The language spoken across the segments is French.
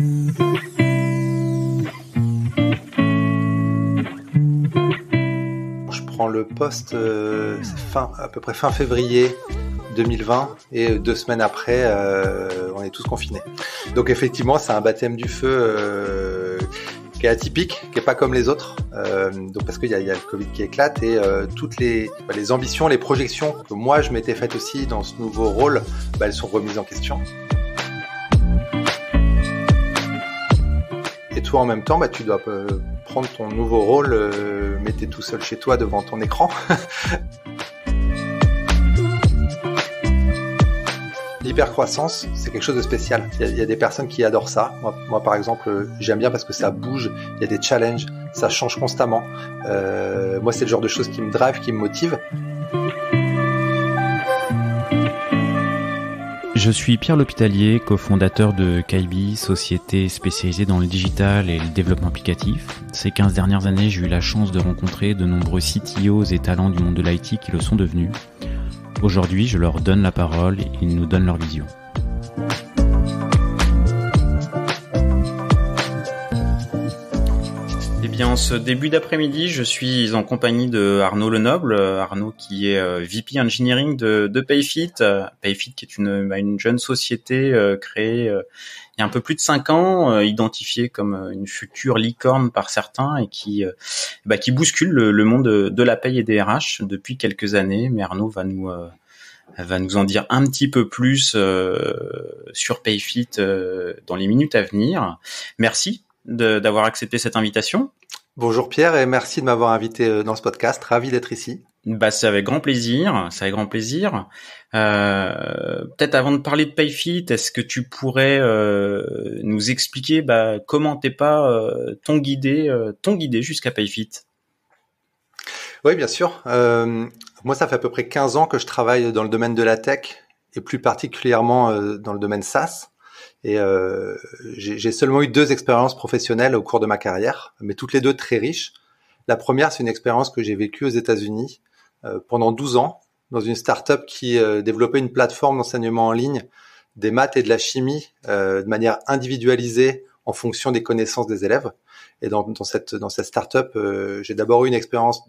Je prends le poste à peu près fin février 2020 et 2 semaines après, on est tous confinés. Donc effectivement, c'est un baptême du feu qui est atypique, qui est pas comme les autres, donc parce qu'il y a le Covid qui éclate et toutes les ambitions, les projections que moi je m'étais faites aussi dans ce nouveau rôle, elles sont remises en question. Et toi en même temps, tu dois prendre ton nouveau rôle, mais t'es tout seul chez toi devant ton écran. L'hypercroissance, c'est quelque chose de spécial. Il y a des personnes qui adorent ça. Moi par exemple, j'aime bien parce que ça bouge, il y a des challenges, ça change constamment. Moi, c'est le genre de choses qui me drive, qui me motive. Je suis Pierre L'Hôpitalier, cofondateur de Kaibi, société spécialisée dans le digital et le développement applicatif. Ces 15 dernières années, j'ai eu la chance de rencontrer de nombreux CTOs et talents du monde de l'IT qui le sont devenus. Aujourd'hui, je leur donne la parole et ils nous donnent leur vision. Eh bien, en ce début d'après-midi, je suis en compagnie de Arnaud Lenoble. Arnaud qui est VP Engineering de Payfit. Payfit qui est une jeune société créée il y a un peu plus de 5 ans, identifiée comme une future licorne par certains et qui bouscule le monde de la paye et des RH depuis quelques années. Mais Arnaud va nous en dire un petit peu plus sur Payfit dans les minutes à venir. Merci d'avoir accepté cette invitation. Bonjour Pierre et merci de m'avoir invité dans ce podcast. Ravi d'être ici. C'est avec grand plaisir. Peut-être avant de parler de Payfit, est-ce que tu pourrais nous expliquer comment t'es pas ton guidé jusqu'à Payfit? Oui, bien sûr. Moi, ça fait à peu près 15 ans que je travaille dans le domaine de la tech et plus particulièrement dans le domaine SaaS. Et j'ai seulement eu 2 expériences professionnelles au cours de ma carrière, mais toutes les 2 très riches. La première, c'est une expérience que j'ai vécue aux États-Unis pendant 12 ans dans une start-up qui développait une plateforme d'enseignement en ligne des maths et de la chimie de manière individualisée en fonction des connaissances des élèves. Et dans cette start-up, j'ai d'abord eu une expérience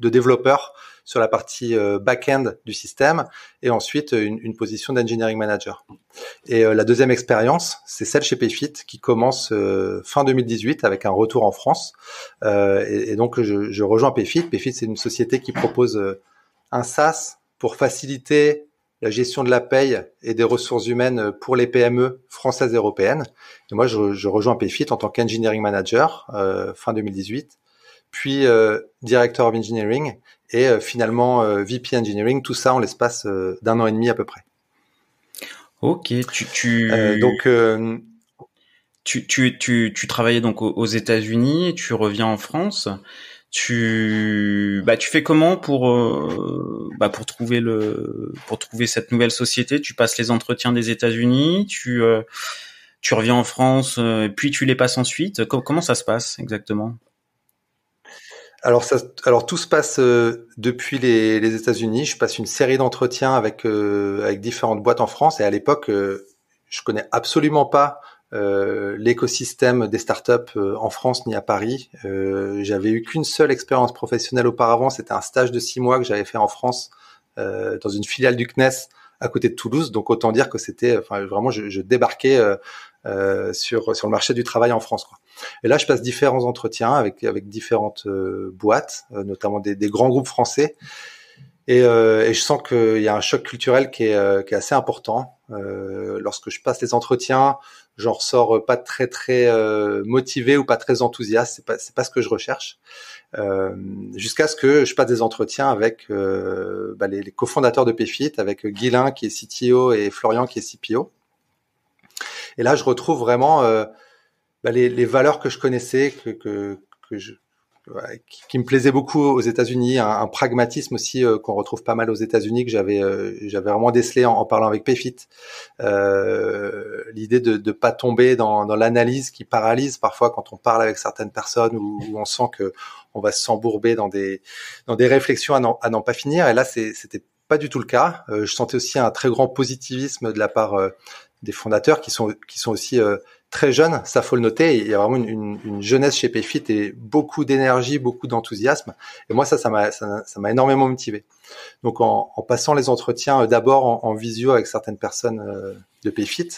de développeur sur la partie back-end du système et ensuite une position d'engineering manager. Et la deuxième expérience, c'est celle chez Payfit qui commence fin 2018 avec un retour en France. Et donc, je rejoins Payfit. Payfit, c'est une société qui propose un SaaS pour faciliter la gestion de la paye et des ressources humaines pour les PME françaises et européennes. Et moi, je rejoins Payfit en tant qu'engineering manager fin 2018, puis director of engineering et finalement VP engineering, tout ça en l'espace d'un an et demi à peu près. Ok, tu travaillais donc aux États-Unis et tu reviens en France. Tu fais comment pour trouver cette nouvelle société? Tu passes les entretiens des États-Unis, tu reviens en France, puis tu les passes ensuite. Comment ça se passe exactement? Alors tout se passe depuis les États-Unis. Je passe une série d'entretiens avec différentes boîtes en France et à l'époque je connais absolument pas l'écosystème des startups en France ni à Paris. J'avais eu qu'une seule expérience professionnelle auparavant, c'était un stage de 6 mois que j'avais fait en France dans une filiale du CNES à côté de Toulouse. Donc autant dire que c'était, vraiment, je débarquais sur le marché du travail en France, quoi. Et là, je passe différents entretiens avec différentes boîtes, notamment des grands groupes français. Et je sens qu'il y a un choc culturel qui est assez important. Lorsque je passe les entretiens, j'en ressors pas très très motivé ou pas très enthousiaste. C'est pas ce que je recherche. Jusqu'à ce que je passe des entretiens avec les cofondateurs de Payfit, avec Guilin qui est CTO et Florian qui est CPO. Et là, je retrouve vraiment les valeurs que je connaissais, qui me plaisait beaucoup aux États-Unis, un pragmatisme aussi qu'on retrouve pas mal aux États-Unis, que j'avais vraiment décelé en parlant avec Payfit, l'idée de pas tomber dans l'analyse qui paralyse parfois quand on parle avec certaines personnes où on sent que on va s'embourber dans des réflexions à n'en pas finir. Et là, c'était pas du tout le cas. Je sentais aussi un très grand positivisme de la part des fondateurs qui sont aussi très jeune, ça faut le noter. Il y a vraiment une jeunesse chez Payfit et beaucoup d'énergie, beaucoup d'enthousiasme. Et moi, ça m'a énormément motivé. Donc, en passant les entretiens d'abord en visio avec certaines personnes de Payfit,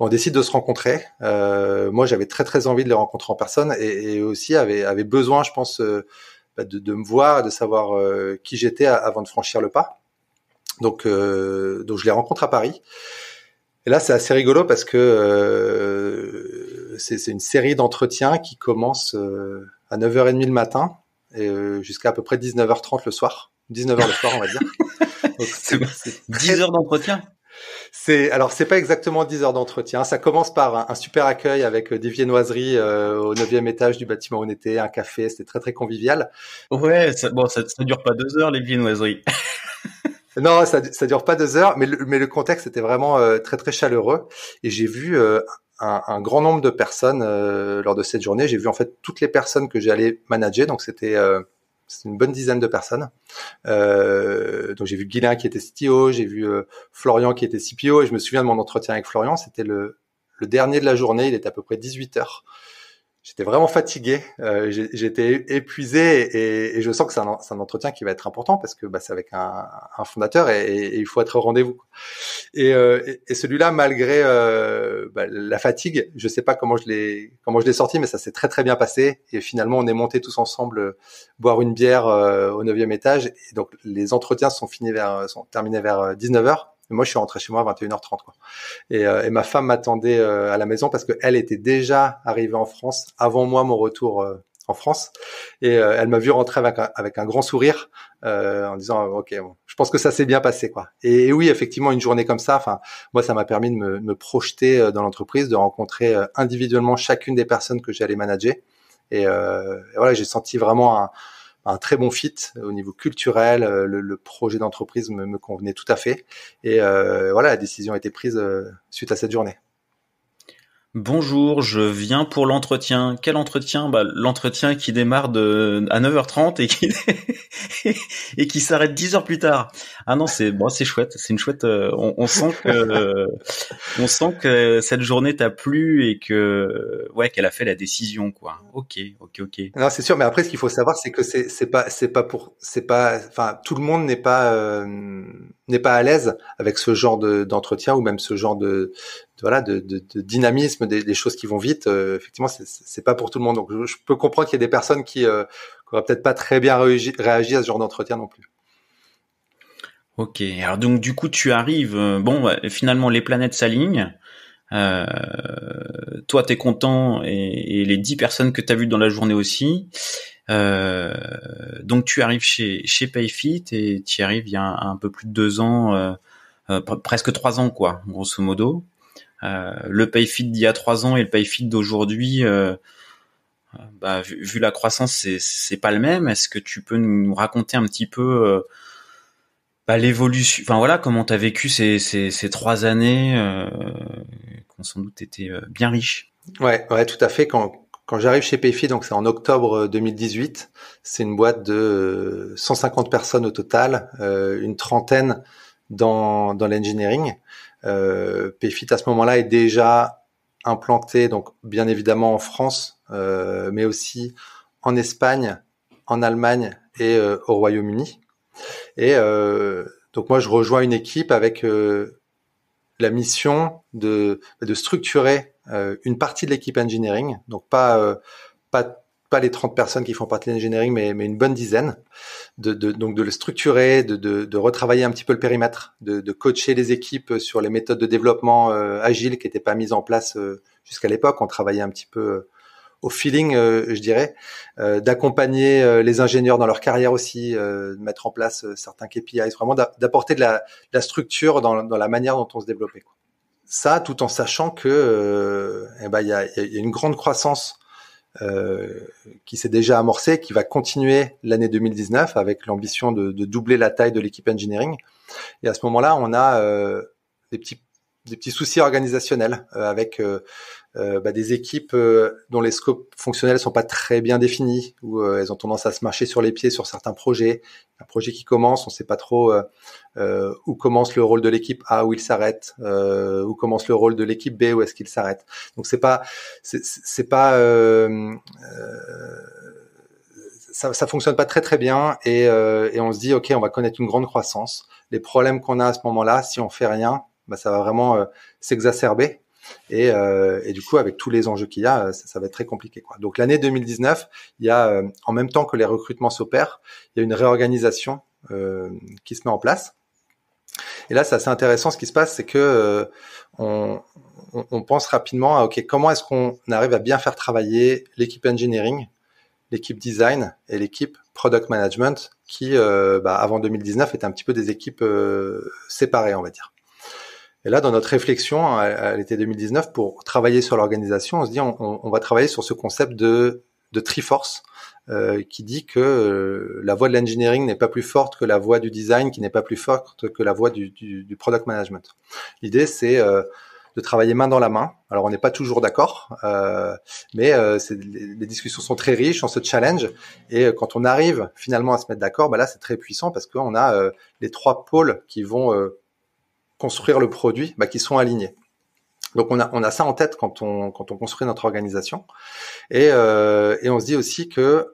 on décide de se rencontrer. Moi, j'avais très très envie de les rencontrer en personne et aussi avait besoin, je pense, de me voir, de savoir qui j'étais avant de franchir le pas. Donc je les rencontre à Paris. Et là, c'est assez rigolo parce que c'est une série d'entretiens qui commence à 9h30 le matin et jusqu'à peu près 19h30 le soir. 19h le soir, on va dire. Donc, c'est 10 heures d'entretien. C'est pas exactement 10 heures d'entretien. Ça commence par un super accueil avec des viennoiseries au 9e étage du bâtiment où on était, un café, c'était très très convivial. Ouais, ça dure pas 2 heures les viennoiseries. Non, ça dure pas 2 heures, mais le contexte était vraiment très très chaleureux et j'ai vu un grand nombre de personnes lors de cette journée. J'ai vu en fait toutes les personnes que j'allais manager, donc c'était une bonne dizaine de personnes. Donc j'ai vu Guilin qui était CTO, j'ai vu Florian qui était CPO et je me souviens de mon entretien avec Florian, c'était le dernier de la journée, il était à peu près 18h. J'étais vraiment fatigué, j'étais épuisé et je sens que c'est un entretien qui va être important parce que c'est avec un fondateur et il faut être au rendez-vous. Et celui-là, malgré la fatigue, je sais pas comment je l'ai sorti, mais ça s'est très très bien passé et finalement on est monté tous ensemble boire une bière au 9e étage et donc les entretiens sont terminés vers 19h. Moi, je suis rentré chez moi à 21h30, quoi. Et ma femme m'attendait à la maison parce qu'elle était déjà arrivée en France avant moi, mon retour en France. Et elle m'a vu rentrer avec un grand sourire en disant « Ok, bon, je pense que ça s'est bien passé, quoi. » Et oui, effectivement, une journée comme ça, moi, ça m'a permis de me projeter dans l'entreprise, de rencontrer individuellement chacune des personnes que j'allais manager. Et voilà, j'ai senti vraiment un très bon fit au niveau culturel, le projet d'entreprise me convenait tout à fait. Et la décision a été prise suite à cette journée. Bonjour, je viens pour l'entretien. Quel entretien ? L'entretien qui démarre à 9h30 et qui s'arrête 10h plus tard. Ah non, c'est chouette, c'est une chouette. On sent que cette journée t'a plu et que qu'elle a fait la décision, quoi. Ok. Non, c'est sûr, mais après ce qu'il faut savoir, c'est que tout le monde n'est pas à l'aise avec ce genre d'entretien ou même ce genre de dynamisme, des choses qui vont vite. Effectivement, c'est pas pour tout le monde. Donc, je peux comprendre qu'il y a des personnes qui auraient peut-être pas très bien réagi à ce genre d'entretien non plus. Ok. Alors donc, du coup, tu arrives. Finalement, les planètes s'alignent. Toi, t'es content et les 10 personnes que t'as vues dans la journée aussi. Donc, tu arrives chez Payfit et tu y arrives il y a un peu plus de 2 ans, presque 3 ans, quoi, grosso modo. Le Payfit d'il y a 3 ans et le Payfit d'aujourd'hui, vu la croissance, c'est pas le même. Est-ce que tu peux nous raconter un petit peu l'évolution, comment t'as vécu ces 3 années qui ont sans doute été bien riches. Ouais, tout à fait. Quand j'arrive chez Payfit, donc c'est en octobre 2018, c'est une boîte de 150 personnes au total, une trentaine dans l'engineering. Payfit à ce moment-là est déjà implanté, donc bien évidemment en France, mais aussi en Espagne, en Allemagne et au Royaume-Uni. Et donc moi je rejoins une équipe avec la mission de structurer une partie de l'équipe engineering, donc pas les 30 personnes qui font partie de l'engineering, mais une bonne dizaine, donc de le structurer, de retravailler un petit peu le périmètre, de coacher les équipes sur les méthodes de développement agiles qui n'étaient pas mises en place jusqu'à l'époque. On travaillait un petit peu au feeling, je dirais, d'accompagner les ingénieurs dans leur carrière aussi, de mettre en place certains KPIs, vraiment d'apporter de la structure dans la manière dont on se développait, quoi. Ça, tout en sachant que y a une grande croissance qui s'est déjà amorcé, qui va continuer l'année 2019 avec l'ambition de doubler la taille de l'équipe engineering. Et à ce moment-là, on a des petits soucis organisationnels avec des équipes dont les scopes fonctionnels sont pas très bien définis, où elles ont tendance à se marcher sur les pieds sur certains projets. Un projet qui commence, on sait pas trop où commence le rôle de l'équipe A, où il s'arrête, où commence le rôle de l'équipe B, où est-ce qu'il s'arrête. Donc c'est pas ça fonctionne pas très bien, et on se dit ok, on va connaître une grande croissance. Les problèmes qu'on a à ce moment-là, si on fait rien, ça va vraiment s'exacerber. Et du coup, avec tous les enjeux qu'il y a, ça va être très compliqué, quoi. Donc l'année 2019, il y a en même temps que les recrutements s'opèrent, il y a une réorganisation qui se met en place. Et là, c'est assez intéressant ce qui se passe, c'est que on pense rapidement à ok, comment est-ce qu'on arrive à bien faire travailler l'équipe engineering, l'équipe design et l'équipe product management qui, avant 2019, étaient un petit peu des équipes séparées, on va dire. Et là, dans notre réflexion à l'été 2019, pour travailler sur l'organisation, on se dit on va travailler sur ce concept de Triforce qui dit que la voie de l'engineering n'est pas plus forte que la voie du design, qui n'est pas plus forte que la voie du product management. L'idée, c'est de travailler main dans la main. Alors, on n'est pas toujours d'accord, mais les discussions sont très riches, on se challenge. Et quand on arrive finalement à se mettre d'accord, là, c'est très puissant parce qu'on a les trois pôles qui vont construire le produit, qui sont alignés. Donc on a ça en tête quand on construit notre organisation, et on se dit aussi que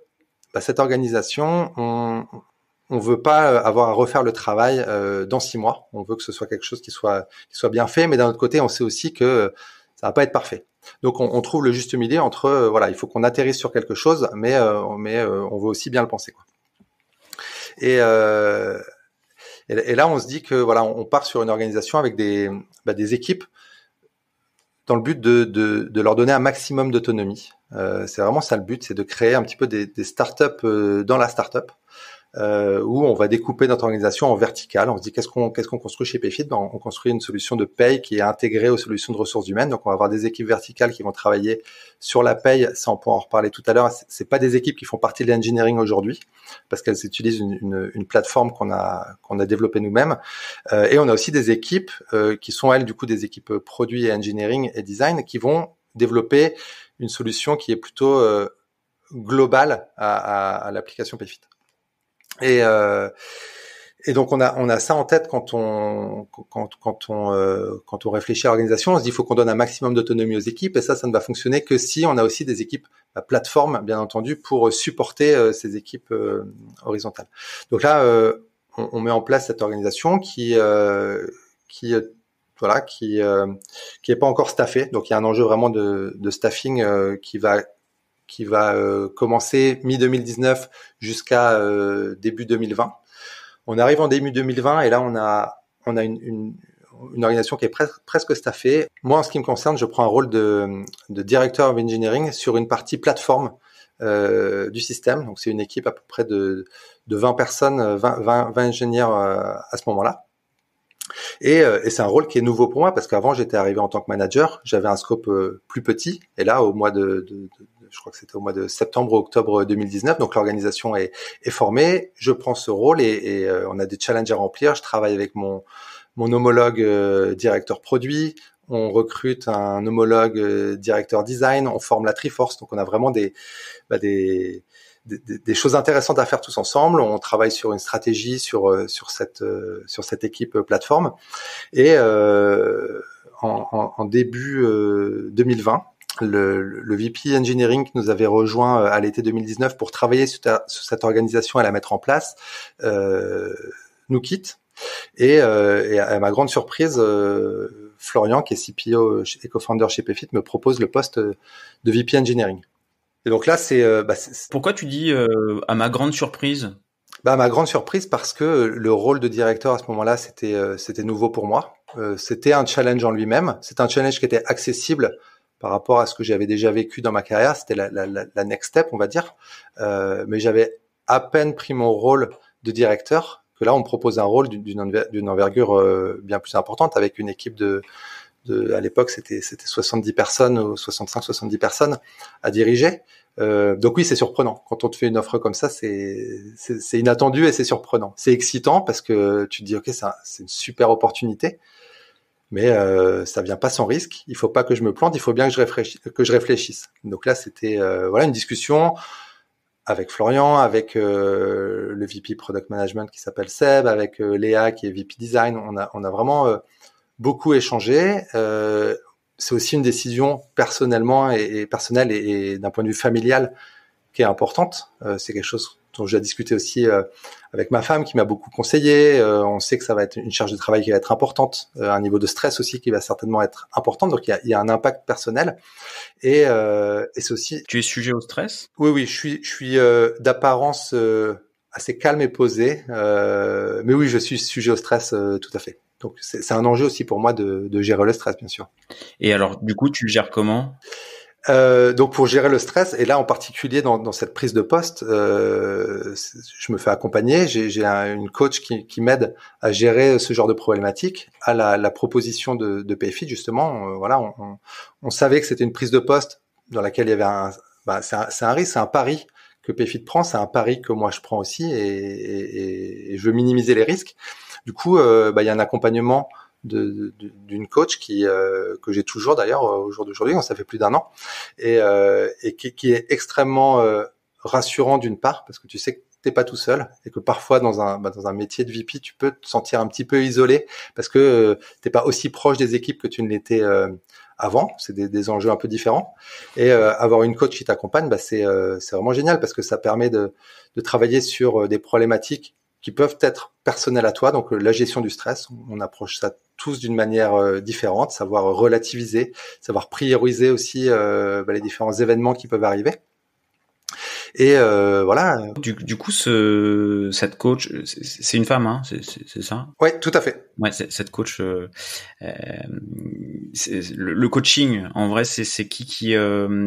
cette organisation, on veut pas avoir à refaire le travail dans 6 mois. On veut que ce soit quelque chose qui soit bien fait, mais d'un autre côté, on sait aussi que ça va pas être parfait. Donc on trouve le juste milieu entre il faut qu'on atterrisse sur quelque chose, mais on veut aussi bien le penser, quoi. Et là, on se dit que on part sur une organisation avec des équipes dans le but de leur donner un maximum d'autonomie. C'est vraiment ça le but, c'est de créer un petit peu des startups dans la startup, où on va découper notre organisation en verticale. On se dit qu'est-ce qu'on construit chez Payfit. On construit une solution de paye qui est intégrée aux solutions de ressources humaines. Donc on va avoir des équipes verticales qui vont travailler sur la paye. Ça, on pourra en reparler tout à l'heure. C'est pas des équipes qui font partie de l'engineering aujourd'hui, parce qu'elles utilisent une plateforme qu'on a développée nous-mêmes. Et on a aussi des équipes qui sont elles du coup des équipes produits et engineering et design qui vont développer une solution qui est plutôt globale à l'application Payfit. Et donc on a ça en tête quand on réfléchit à l'organisation. On se dit il faut qu'on donne un maximum d'autonomie aux équipes, et ça ne va fonctionner que si on a aussi des équipes plateforme, bien entendu, pour supporter ces équipes horizontales. Donc là on met en place cette organisation qui est pas encore staffée. Donc il y a un enjeu vraiment de staffing qui va commencer mi-2019 jusqu'à début 2020. On arrive en début 2020 et là on a une organisation qui est presque staffée. Moi, en ce qui me concerne, je prends un rôle de directeur of engineering sur une partie plateforme du système. Donc c'est une équipe à peu près de 20 personnes, 20 ingénieurs à ce moment-là. Et c'est un rôle qui est nouveau pour moi, parce qu'avant j'étais arrivé en tant que manager, j'avais un scope plus petit, et là au mois de je crois que c'était au mois de septembre ou octobre 2019, donc l'organisation est formée, je prends ce rôle et on a des challenges à remplir. Je travaille avec mon homologue directeur produit, on recrute un homologue directeur design, on forme la Triforce, donc on a vraiment des choses intéressantes à faire tous ensemble. On travaille sur une stratégie sur cette équipe plateforme, et en début 2020, le VP engineering qui nous avait rejoint à l'été 2019 pour travailler sur cette organisation et la mettre en place nous quitte, et à ma grande surprise, Florian, qui est CPO et co-founder chez Payfit, me propose le poste de VP engineering. Et donc là, c'est... Pourquoi tu dis à ma grande surprise ? À ma grande surprise, parce que le rôle de directeur à ce moment-là, c'était nouveau pour moi. C'était un challenge en lui-même. C'était un challenge qui était accessible par rapport à ce que j'avais déjà vécu dans ma carrière. C'était la next step, on va dire. Mais j'avais à peine pris mon rôle de directeur que là, on me propose un rôle d'une envergure bien plus importante, avec une équipe à l'époque, c'était 70 personnes ou 65-70 personnes à diriger. Donc oui, c'est surprenant. Quand on te fait une offre comme ça, c'est inattendu et c'est surprenant. C'est excitant parce que tu te dis ok, c'est une super opportunité. mais ça vient pas sans risque. Il faut pas que je me plante, il faut bien que je réfléchisse. Donc là, c'était voilà une discussion avec Florian, avec le VP Product Management qui s'appelle Seb, avec Léa qui est VP Design. On a vraiment beaucoup échangé. C'est aussi une décision personnellement et personnelle et d'un point de vue familial qui est importante. C'est quelque chose dont j'ai discuté aussi avec ma femme qui m'a beaucoup conseillé. On sait que ça va être une charge de travail qui va être importante, un niveau de stress aussi qui va certainement être important. Donc il y a un impact personnel et c'est aussi. Tu es sujet au stress ? Oui, je suis d'apparence assez calme et posée, mais oui, je suis sujet au stress tout à fait. Donc, c'est un enjeu aussi pour moi de gérer le stress, bien sûr. Et alors, du coup, tu le gères comment ? Donc, pour gérer le stress, et là, en particulier, dans cette prise de poste, je me fais accompagner. J'ai une coach qui m'aide à gérer ce genre de problématique, à la proposition de Payfit, justement. Voilà, on savait que c'était une prise de poste dans laquelle il y avait c'est un risque, c'est un pari que Payfit prend, c'est un pari que moi, je prends aussi et je veux minimiser les risques. Du coup, il y a un accompagnement d'une coach que j'ai toujours d'ailleurs au jour d'aujourd'hui, ça fait plus d'un an, et qui est extrêmement rassurant d'une part, parce que tu sais que t'es pas tout seul et que parfois dans un métier de VP, tu peux te sentir un petit peu isolé parce que t'es pas aussi proche des équipes que tu ne l'étais avant. C'est des enjeux un peu différents. Et avoir une coach qui t'accompagne, c'est vraiment génial parce que ça permet de travailler sur des problématiques qui peuvent être personnelles à toi. Donc, la gestion du stress, on approche ça tous d'une manière différente, savoir relativiser, savoir prioriser aussi les différents événements qui peuvent arriver. Et voilà. Du coup, cette coach, c'est une femme, hein, c'est ça ? Oui, tout à fait. Ouais, cette coach, le coaching, en vrai, c'est qui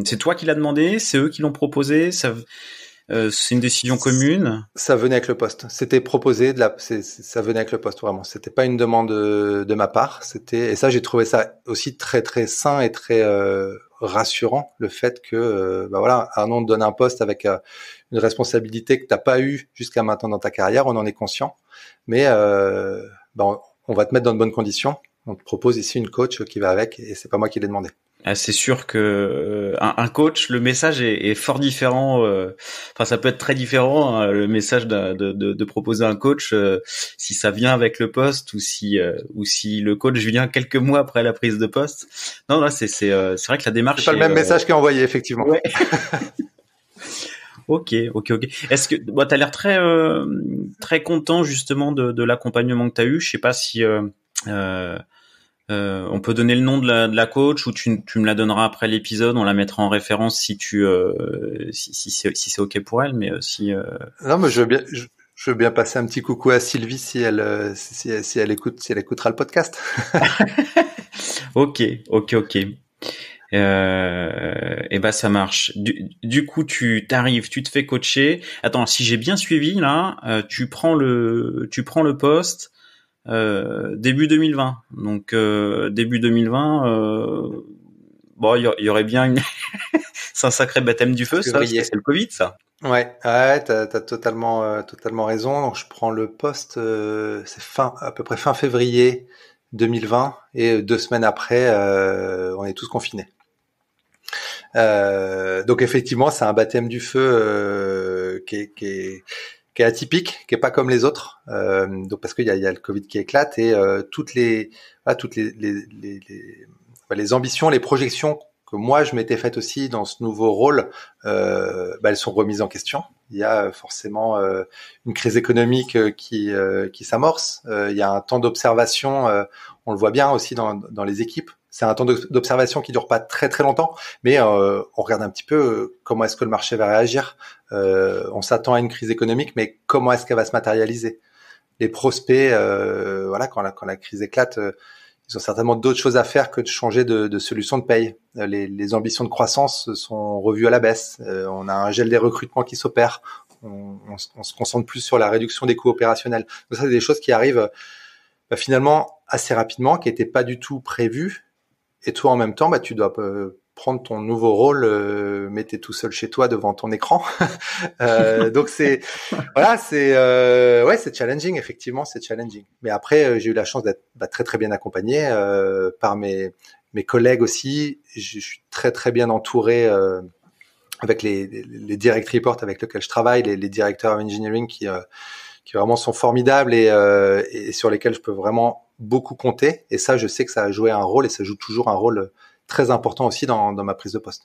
c'est toi qui l'as demandé ? C'est eux qui l'ont proposé ? C'est une décision commune. Ça venait avec le poste. C'était proposé ça venait avec le poste vraiment. C'était pas une demande de ma part. Et ça, j'ai trouvé ça aussi très très sain et très rassurant, le fait que Arnaud te donne un poste avec une responsabilité que t'as pas eu jusqu'à maintenant dans ta carrière. On en est conscient, mais on va te mettre dans de bonnes conditions. On te propose ici une coach qui va avec, et c'est pas moi qui l'ai demandé. C'est sûr que un coach, le message est fort différent. Ça peut être très différent, hein, le message de proposer un coach si ça vient avec le poste ou si le coach vient quelques mois après la prise de poste. Non, là c'est vrai que la démarche. C'est pas le même message qui est envoyé, effectivement. Ouais. Ok. Est-ce que t'as l'air très très content justement de l'accompagnement que t'as eu. Je sais pas si on peut donner le nom de la coach, ou tu me la donneras après l'épisode, on la mettra en référence si si c'est ok pour elle, mais si Non, mais je veux bien passer un petit coucou à Sylvie si elle écoutera le podcast. OK. Ça marche. Du coup, tu t'arrives, tu te fais coacher. Attends, si j'ai bien suivi là, tu prends le poste début 2020. Donc début 2020 il y aurait bien une c'est un sacré baptême du feu ça, parce que c'est le Covid ça. Ouais, t'as totalement raison. Donc, je prends le poste c'est à peu près fin février 2020 et 2 semaines après on est tous confinés. Donc effectivement, c'est un baptême du feu qui est atypique, qui est pas comme les autres, donc parce qu'il y a le Covid qui éclate et toutes les ambitions, les projections que moi je m'étais faites aussi dans ce nouveau rôle, elles sont remises en question. Il y a forcément une crise économique qui s'amorce. Il y a un temps d'observation, on le voit bien aussi dans les équipes. C'est un temps d'observation qui dure pas très très longtemps, mais on regarde un petit peu comment est-ce que le marché va réagir. On s'attend à une crise économique, mais comment est-ce qu'elle va se matérialiser ? Les prospects, quand la crise éclate, ils ont certainement d'autres choses à faire que de changer de solution de paye. Les ambitions de croissance sont revues à la baisse. On a un gel des recrutements qui s'opère. On se concentre plus sur la réduction des coûts opérationnels. Donc ça, c'est des choses qui arrivent finalement assez rapidement, qui n'étaient pas du tout prévues. Et toi, en même temps, tu dois prendre ton nouveau rôle, mais t'es tout seul chez toi devant ton écran. Donc c'est voilà, c'est ouais, c'est challenging, effectivement, c'est challenging. Mais après, j'ai eu la chance d'être très très bien accompagné par mes collègues aussi. Je suis très très bien entouré avec les direct reports avec lesquels je travaille, les directeurs engineering qui vraiment sont formidables et sur lesquels je peux vraiment beaucoup compter. Et ça, je sais que ça a joué un rôle et ça joue toujours un rôle très important aussi dans ma prise de poste.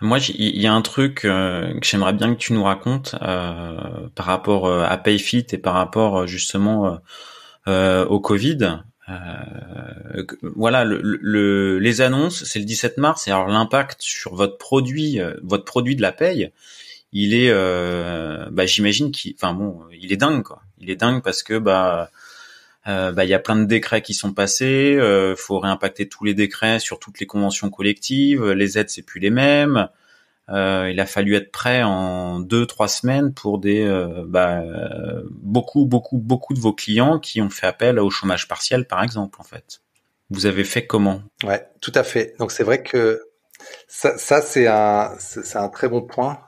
Moi, il y a un truc que j'aimerais bien que tu nous racontes par rapport à Payfit et par rapport justement au Covid. Voilà, les annonces, c'est le 17 mars. Et alors l'impact sur votre produit de la paye, il est, j'imagine il est dingue, quoi. Il est dingue parce que il y a plein de décrets qui sont passés, faut réimpacter tous les décrets sur toutes les conventions collectives, les aides c'est plus les mêmes, il a fallu être prêt en 2-3 semaines pour des beaucoup de vos clients qui ont fait appel au chômage partiel par exemple en fait. Vous avez fait comment ? Ouais, tout à fait. Donc c'est vrai que ça c'est un très bon point.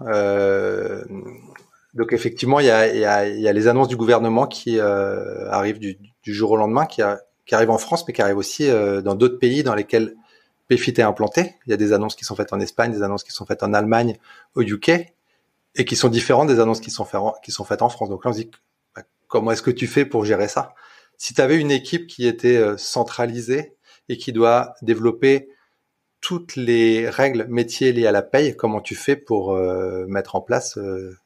Donc effectivement, il y a les annonces du gouvernement qui arrivent du jour au lendemain, qui arrivent en France, mais qui arrivent aussi dans d'autres pays dans lesquels Payfit est implanté. Il y a des annonces qui sont faites en Espagne, des annonces qui sont faites en Allemagne, au UK, et qui sont différentes des annonces qui sont faites en France. Donc là, on se dit, comment est-ce que tu fais pour gérer ça ? Si tu avais une équipe qui était centralisée et qui doit développer toutes les règles métiers liées à la paye, comment tu fais pour mettre en place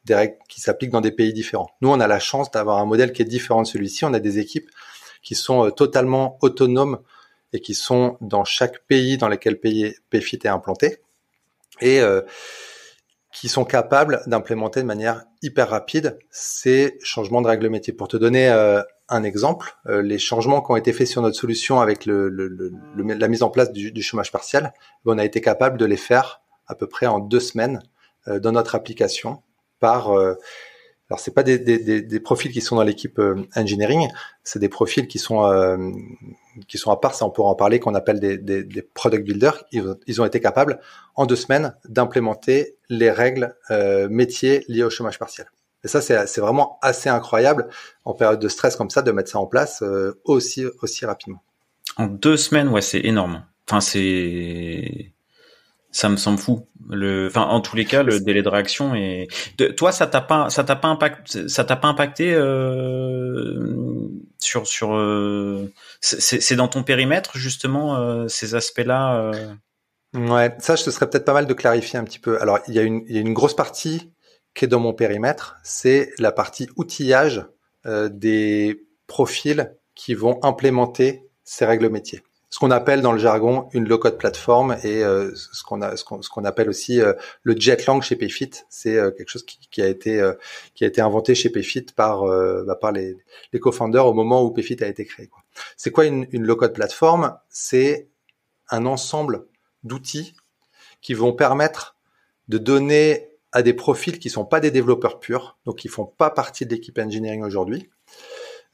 des règles qui s'appliquent dans des pays différents. Nous, on a la chance d'avoir un modèle qui est différent de celui-ci. On a des équipes qui sont totalement autonomes et qui sont dans chaque pays dans lequel Payfit est implanté et qui sont capables d'implémenter de manière hyper rapide ces changements de règles métiers. Pour te donner un exemple, les changements qui ont été faits sur notre solution avec la mise en place du chômage partiel, on a été capable de les faire à peu près en 2 semaines dans notre application par... alors, c'est pas des profils qui sont dans l'équipe engineering, c'est des profils qui sont à part, ça on pourra en parler, qu'on appelle des product builders. Ils ont été capables en 2 semaines d'implémenter les règles métiers liées au chômage partiel. Et ça, c'est vraiment assez incroyable en période de stress comme ça, de mettre ça en place aussi rapidement. En 2 semaines, ouais, c'est énorme. Enfin, ça me semble fou. En tous les cas, le délai de réaction est. Toi, ça t'a pas impacté sur. C'est dans ton périmètre justement ces aspects-là. Ouais, ça, ce serait peut-être pas mal de clarifier un petit peu. Alors, il y a une grosse partie qui est dans mon périmètre, c'est la partie outillage des profils qui vont implémenter ces règles métiers. Ce qu'on appelle dans le jargon une low-code plateforme et ce qu'on appelle aussi le JetLang chez Payfit, c'est quelque chose qui a été inventé chez Payfit par les co-founders au moment où Payfit a été créé, quoi. C'est quoi une low-code plateforme ? C'est un ensemble d'outils qui vont permettre de donner à des profils qui sont pas des développeurs purs, donc qui font pas partie de l'équipe engineering aujourd'hui.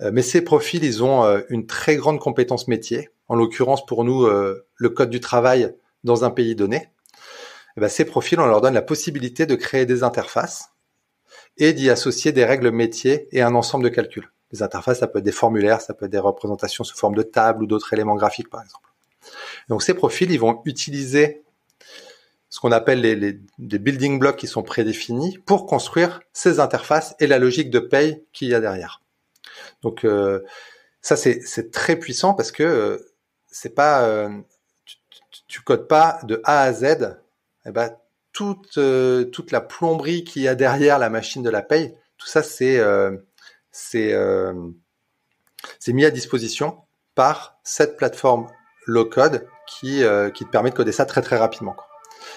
Mais ces profils, ils ont une très grande compétence métier. En l'occurrence, pour nous, le code du travail dans un pays donné. Et ces profils, on leur donne la possibilité de créer des interfaces et d'y associer des règles métiers et un ensemble de calculs. Les interfaces, ça peut être des formulaires, ça peut être des représentations sous forme de tables ou d'autres éléments graphiques, par exemple. Donc, ces profils, ils vont utiliser ce qu'on appelle les building blocks qui sont prédéfinis pour construire ces interfaces et la logique de paye qu'il y a derrière. Donc ça c'est très puissant parce que c'est pas tu codes pas de A à Z, et toute la plomberie qu'il y a derrière la machine de la paye, tout ça c'est mis à disposition par cette plateforme low code qui te permet de coder ça très très rapidement, quoi.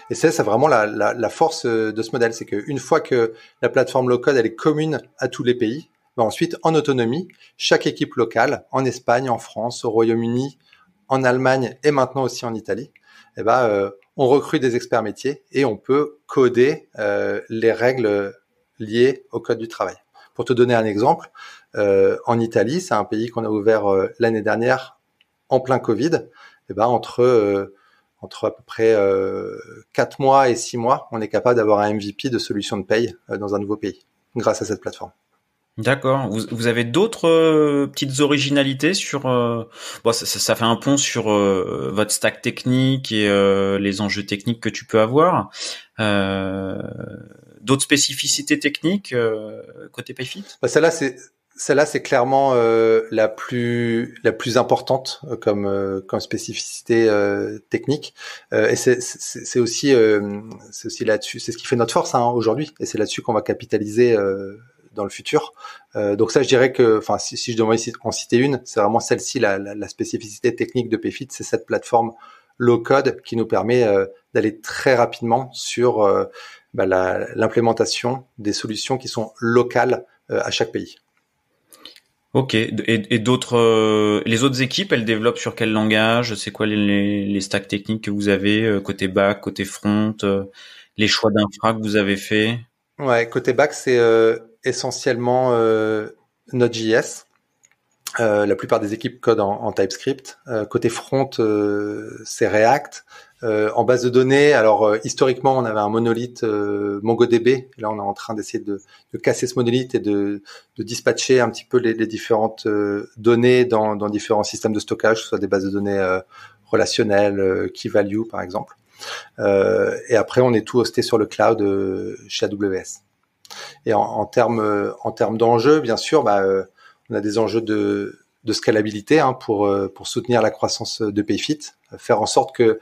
Et c'est vraiment la force de ce modèle, c'est qu'une fois que la plateforme low code elle est commune à tous les pays, ensuite, en autonomie, chaque équipe locale, en Espagne, en France, au Royaume-Uni, en Allemagne et maintenant aussi en Italie, on recrute des experts métiers et on peut coder les règles liées au code du travail. Pour te donner un exemple, en Italie, c'est un pays qu'on a ouvert l'année dernière en plein Covid, entre entre à peu près 4 mois et 6 mois, on est capable d'avoir un MVP de solution de paye dans un nouveau pays grâce à cette plateforme. D'accord. Vous avez d'autres petites originalités sur ça fait un pont sur votre stack technique et les enjeux techniques que tu peux avoir. D'autres spécificités techniques côté Payfit ? Celle-là c'est clairement la plus importante comme spécificité technique et c'est aussi là-dessus, c'est ce qui fait notre force aujourd'hui, et c'est là-dessus qu'on va capitaliser dans le futur. Donc ça, je dirais que, enfin, si je devais en citer une, c'est vraiment celle-ci, la spécificité technique de Payfit, c'est cette plateforme low code qui nous permet d'aller très rapidement sur l'implémentation des solutions qui sont locales à chaque pays. Ok. Et d'autres, les autres équipes, elles développent sur quel langage? C'est quoi les stacks techniques que vous avez côté back, côté front, les choix d'infra que vous avez fait? Ouais, côté back, c'est essentiellement Node.js. La plupart des équipes codent en TypeScript. Côté front, c'est React. En base de données, alors historiquement, on avait un monolithe MongoDB. Là, on est en train d'essayer de casser ce monolithe et de dispatcher un petit peu les différentes données dans différents systèmes de stockage, que ce soit des bases de données relationnelles, key value, par exemple. Et après, on est tout hosté sur le cloud chez AWS. Et en termes d'enjeux, bien sûr, on a des enjeux de scalabilité pour soutenir la croissance de Payfit, faire en sorte que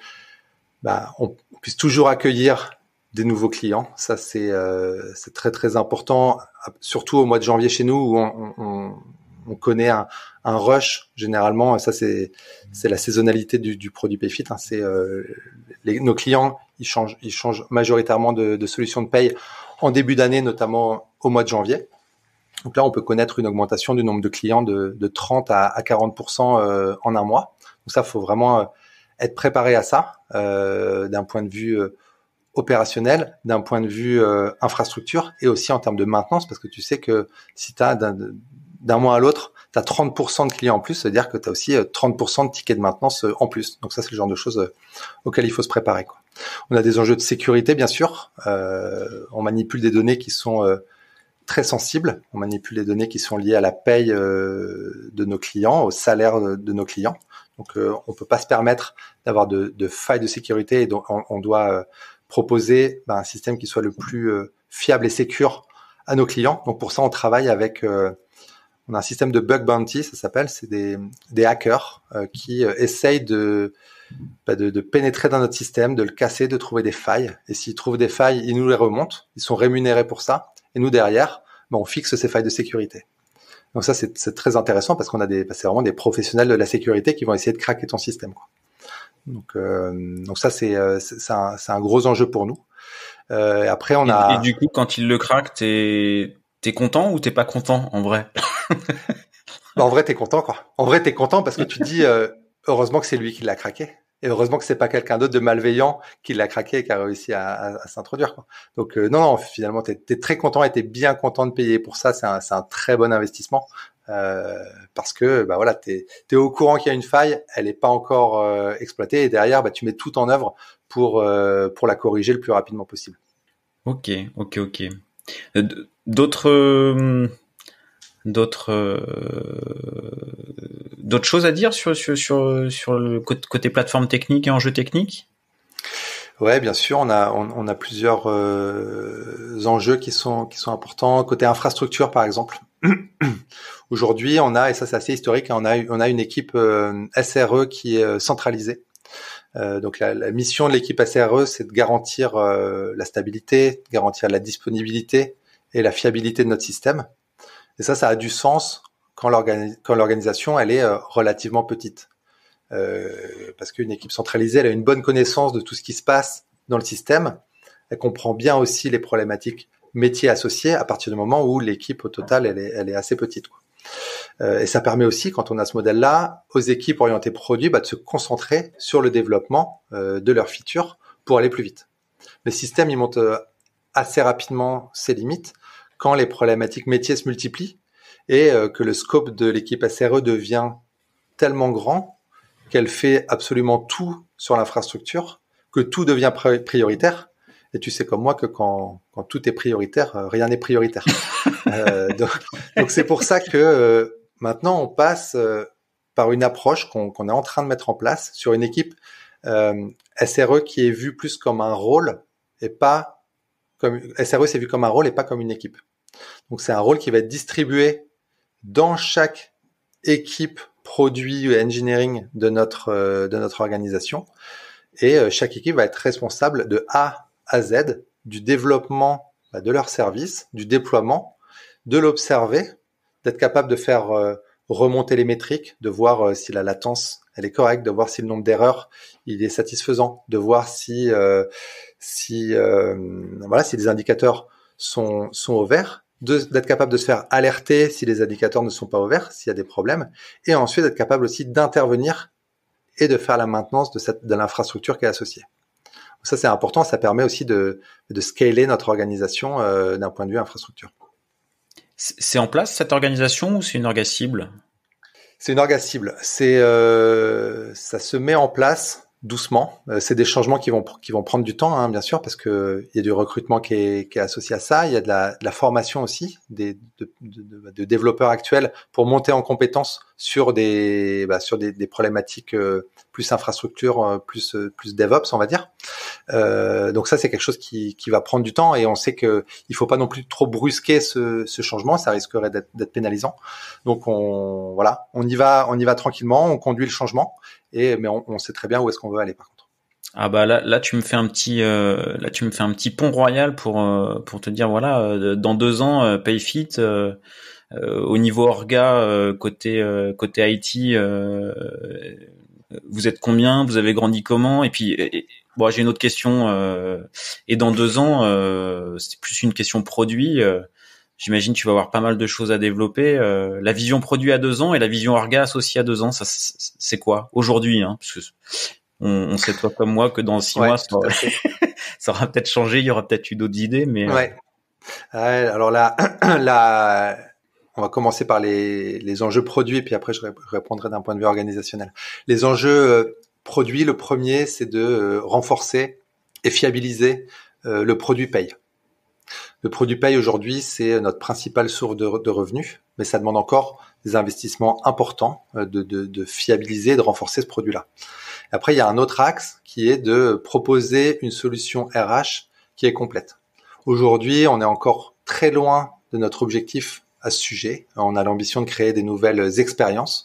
on puisse toujours accueillir des nouveaux clients. Ça, c'est très très important, surtout au mois de janvier chez nous, où on connaît un rush généralement. Ça, c'est la saisonnalité du produit Payfit. C'est nos clients, ils changent majoritairement de solution de paye en début d'année, notamment au mois de janvier. Donc là, on peut connaître une augmentation du nombre de clients de 30 à 40% en un mois. Donc ça, faut vraiment être préparé à ça d'un point de vue opérationnel, d'un point de vue infrastructure, et aussi en termes de maintenance, parce que tu sais que si tu as d'un mois à l'autre, tu as 30% de clients en plus, c'est-à-dire que tu as aussi 30% de tickets de maintenance en plus. Donc ça, c'est le genre de choses auxquelles il faut se préparer, quoi. On a des enjeux de sécurité, bien sûr. On manipule des données qui sont très sensibles. On manipule des données qui sont liées à la paye de nos clients, au salaire de nos clients. Donc, on ne peut pas se permettre d'avoir de failles de sécurité. Et donc, on doit proposer un système qui soit le plus fiable et sécure à nos clients. Donc, pour ça, on travaille avec... on a un système de bug bounty, ça s'appelle. C'est des hackers qui essayent de pénétrer dans notre système, de le casser, de trouver des failles. Et s'ils trouvent des failles, ils nous les remontent. Ils sont rémunérés pour ça. Et nous, derrière, on fixe ces failles de sécurité. Donc ça, c'est très intéressant, parce qu'on a c'est vraiment des professionnels de la sécurité qui vont essayer de craquer ton système, quoi. Donc ça, c'est un gros enjeu pour nous. Après, et du coup, quand ils le craquent, t'es content ou t'es pas content en vrai? En vrai, t'es content, quoi. En vrai, t'es content parce que tu te dis heureusement que c'est lui qui l'a craqué. Et heureusement que c'est pas quelqu'un d'autre de malveillant qui l'a craqué et qui a réussi à s'introduire, quoi. Donc non, finalement, t'es très content et t'es bien content de payer pour ça. C'est un très bon investissement parce que t'es au courant qu'il y a une faille, elle est pas encore exploitée, et derrière, tu mets tout en œuvre pour la corriger le plus rapidement possible. Ok. D'autres choses à dire sur le côté plateforme technique et enjeux techniques? Ouais, bien sûr, on a plusieurs enjeux qui sont importants. Côté infrastructure, par exemple. Aujourd'hui, on a, et ça c'est assez historique, on a une équipe SRE qui est centralisée. Donc la mission de l'équipe SRE, c'est de garantir la stabilité, de garantir la disponibilité et la fiabilité de notre système. Et ça a du sens quand l'organisation elle est relativement petite. Parce qu'une équipe centralisée, elle a une bonne connaissance de tout ce qui se passe dans le système. Elle comprend bien aussi les problématiques métiers associées à partir du moment où l'équipe, au total, elle est assez petite, quoi. Et ça permet aussi, quand on a ce modèle-là, aux équipes orientées produits, de se concentrer sur le développement de leurs features pour aller plus vite. Le système, il monte assez rapidement ses limites quand les problématiques métiers se multiplient et que le scope de l'équipe SRE devient tellement grand qu'elle fait absolument tout sur l'infrastructure que tout devient prioritaire. Et tu sais comme moi que quand tout est prioritaire, rien n'est prioritaire. donc c'est pour ça que maintenant on passe par une approche qu'on est en train de mettre en place sur une équipe SRE qui est vue plus comme un rôle et pas comme SRE, c'est vu comme un rôle et pas comme une équipe. Donc c'est un rôle qui va être distribué dans chaque équipe produit et engineering de notre organisation, et chaque équipe va être responsable de A à Z du développement de leur service, du déploiement, de l'observer, d'être capable de faire remonter les métriques, de voir si la latence elle est correcte, de voir si le nombre d'erreurs il est satisfaisant, de voir si les indicateurs sont au vert, d'être capable de se faire alerter si les indicateurs ne sont pas au vert, s'il y a des problèmes, et ensuite d'être capable aussi d'intervenir et de faire la maintenance de l'infrastructure qui est associée. Ça, c'est important, ça permet aussi de scaler notre organisation d'un point de vue infrastructure. C'est en place cette organisation ou c'est une orga cible ? C'est une orga cible. Ça se met en place doucement. C'est des changements qui vont prendre du temps, hein, bien sûr, parce que il y a du recrutement qui est associé à ça. Il y a de la formation aussi de développeurs actuels pour monter en compétences sur des problématiques plus infrastructure, plus DevOps, on va dire. Donc ça, c'est quelque chose qui va prendre du temps, et on sait que il faut pas non plus trop brusquer ce changement, ça risquerait d'être pénalisant. Donc on y va tranquillement, on conduit le changement. Mais on sait très bien où est-ce qu'on veut aller, par contre. Ah bah là tu me fais un petit pont royal pour te dire voilà, dans 2 ans Payfit au niveau orga, côté IT, vous êtes combien, vous avez grandi comment, et puis bon, j'ai une autre question, et dans 2 ans, c'est plus une question produit, j'imagine tu vas avoir pas mal de choses à développer. La vision produit à 2 ans et la vision orga associée à 2 ans, ça c'est quoi aujourd'hui, hein, parce que on sait toi comme moi que dans 6 mois ça aura peut-être changé, il y aura peut-être eu d'autres idées, mais alors là on va commencer par les enjeux produits, et puis après je répondrai d'un point de vue organisationnel. Les enjeux produits, le premier, c'est de renforcer et fiabiliser le produit paye. Le produit paye aujourd'hui, c'est notre principale source de revenus, mais ça demande encore des investissements importants de fiabiliser, de renforcer ce produit-là. Après, il y a un autre axe qui est de proposer une solution RH qui est complète. Aujourd'hui, on est encore très loin de notre objectif à ce sujet. On a l'ambition de créer des nouvelles expériences,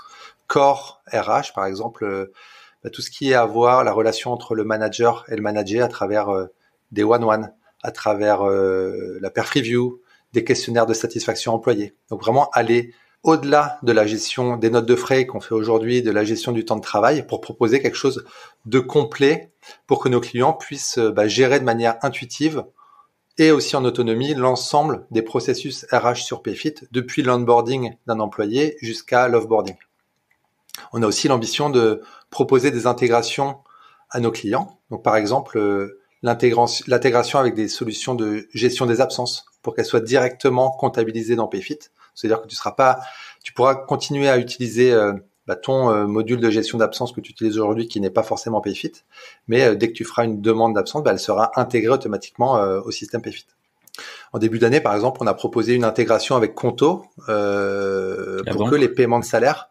core RH par exemple, tout ce qui est à voir la relation entre le manager et le manager à travers des one-one, à travers la pair review, des questionnaires de satisfaction employée. Donc vraiment aller au-delà de la gestion des notes de frais qu'on fait aujourd'hui, de la gestion du temps de travail, pour proposer quelque chose de complet pour que nos clients puissent gérer de manière intuitive et aussi en autonomie l'ensemble des processus RH sur Payfit, depuis l'onboarding d'un employé jusqu'à l'offboarding. On a aussi l'ambition de proposer des intégrations à nos clients. Donc par exemple, l'intégration avec des solutions de gestion des absences pour qu'elles soient directement comptabilisées dans Payfit. C'est-à-dire que tu pourras continuer à utiliser ton module de gestion d'absence que tu utilises aujourd'hui, qui n'est pas forcément Payfit, mais dès que tu feras une demande d'absence, elle sera intégrée automatiquement au système Payfit. En début d'année, par exemple, on a proposé une intégration avec Conto pour que les paiements de salaire,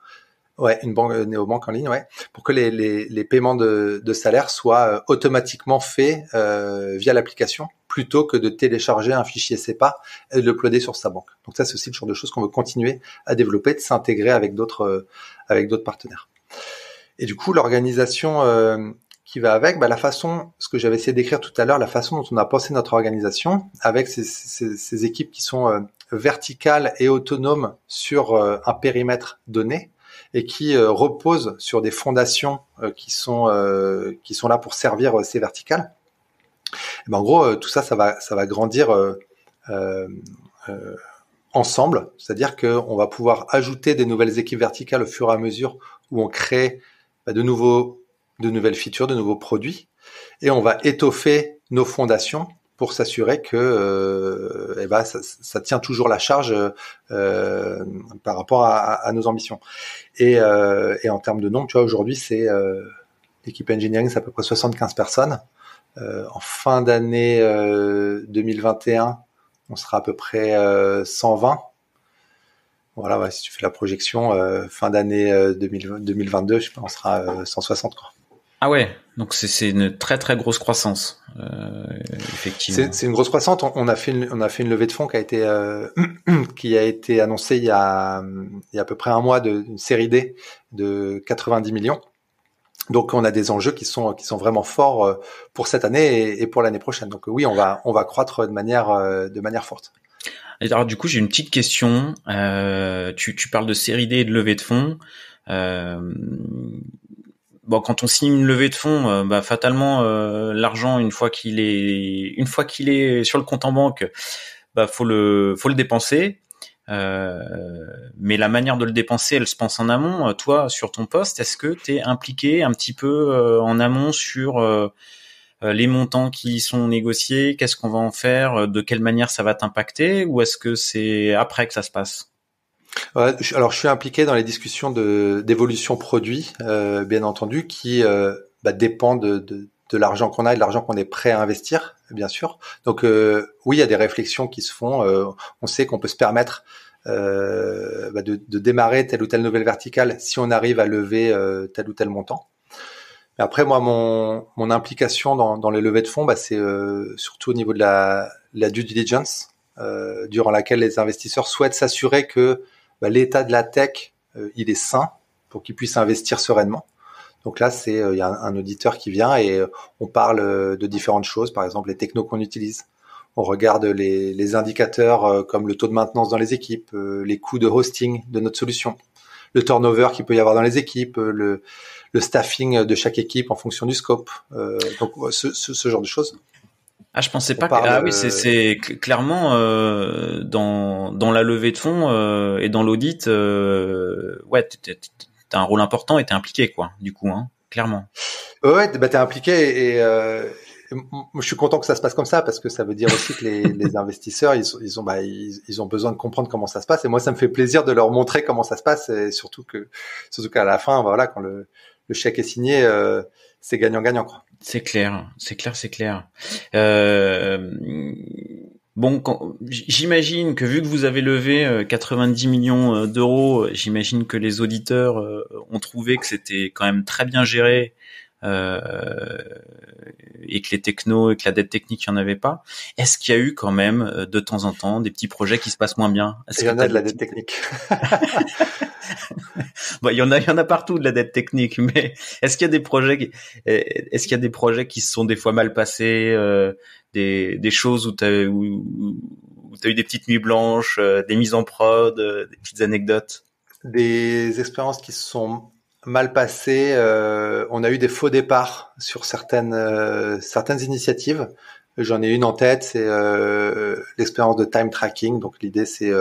une banque néobanque en ligne, pour que les paiements de salaire soient automatiquement faits via l'application, plutôt que de télécharger un fichier SEPA et de le plodder sur sa banque. Donc ça, c'est aussi le genre de choses qu'on veut continuer à développer, de s'intégrer avec d'autres partenaires. Et du coup, l'organisation qui va avec, la façon, ce que j'avais essayé d'écrire tout à l'heure, la façon dont on a pensé notre organisation, avec ces équipes qui sont verticales et autonomes sur un périmètre donné, et qui repose sur des fondations qui sont là pour servir ces verticales. Et en gros, tout ça va grandir ensemble, c'est-à-dire qu'on va pouvoir ajouter des nouvelles équipes verticales au fur et à mesure où on crée de nouvelles features, de nouveaux produits, et on va étoffer nos fondations pour s'assurer que ça tient toujours la charge par rapport à nos ambitions. Et en termes de nombre, tu vois, aujourd'hui, c'est L'équipe engineering, c'est à peu près 75 personnes. En fin d'année 2021, on sera à peu près 120. Voilà, ouais, si tu fais la projection, fin d'année 2022, je pense, on sera 160. Quoi. Ah ouais, donc c'est une très très grosse croissance, effectivement. C'est une grosse croissance. On a fait une levée de fonds qui a été qui a été annoncée il y a à peu près un mois d'une série D de 90 millions. Donc on a des enjeux qui sont vraiment forts pour cette année et pour l'année prochaine. Donc oui, on va croître de manière forte. Alors du coup, j'ai une petite question. Tu parles de série D et de levée de fonds. Bon, quand on signe une levée de fonds, fatalement l'argent une fois qu'il est sur le compte en banque, faut le dépenser. Mais la manière de le dépenser, elle se pense en amont. Toi, sur ton poste, est-ce que t'es impliqué un petit peu en amont sur les montants qui sont négociés, qu'est-ce qu'on va en faire, de quelle manière ça va t'impacter, ou est-ce que c'est après que ça se passe? Alors, je suis impliqué dans les discussions d'évolution produit, bien entendu, qui dépend de l'argent qu'on a et de l'argent qu'on est prêt à investir, bien sûr. Donc, oui, il y a des réflexions qui se font. On sait qu'on peut se permettre de démarrer telle ou telle nouvelle verticale si on arrive à lever tel ou tel montant. Mais après, moi, mon implication dans les levées de fonds, c'est surtout au niveau de la due diligence, durant laquelle les investisseurs souhaitent s'assurer que l'état de la tech, il est sain pour qu'ils puissent investir sereinement. Donc là, il y a un auditeur qui vient et on parle de différentes choses, par exemple les technos qu'on utilise. On regarde les indicateurs comme le taux de maintenance dans les équipes, les coûts de hosting de notre solution, le turnover qu'il peut y avoir dans les équipes, le staffing de chaque équipe en fonction du scope. Donc ce genre de choses. Ah, je pensais pas. Oui, c'est clairement dans la levée de fonds et dans l'audit. Ouais, t'as un rôle important et t'es impliqué, quoi. Du coup, hein, clairement. Ouais, t'es impliqué et je suis content que ça se passe comme ça parce que ça veut dire aussi que les investisseurs, ils ont besoin de comprendre comment ça se passe et moi, ça me fait plaisir de leur montrer comment ça se passe et surtout qu'à la fin, voilà, quand le chèque est signé, c'est gagnant-gagnant, quoi. C'est clair. Bon, j'imagine que vu que vous avez levé 90 millions d'euros, j'imagine que les auditeurs ont trouvé que c'était quand même très bien géré et que les technos et que la dette technique, il n'y en avait pas. Est-ce qu'il y a eu quand même de temps en temps des petits projets qui se passent moins bien? Il y en a de la dette technique. Bon, il y en a partout de la dette technique, mais est-ce qu'il y a des projets qui se sont des fois mal passés, des choses où t'as eu des petites nuits blanches, des mises en prod, des petites anecdotes, des expériences qui se sont mal passées. On a eu des faux départs sur certaines initiatives. J'en ai une en tête, c'est l'expérience de time tracking. Donc l'idée, c'est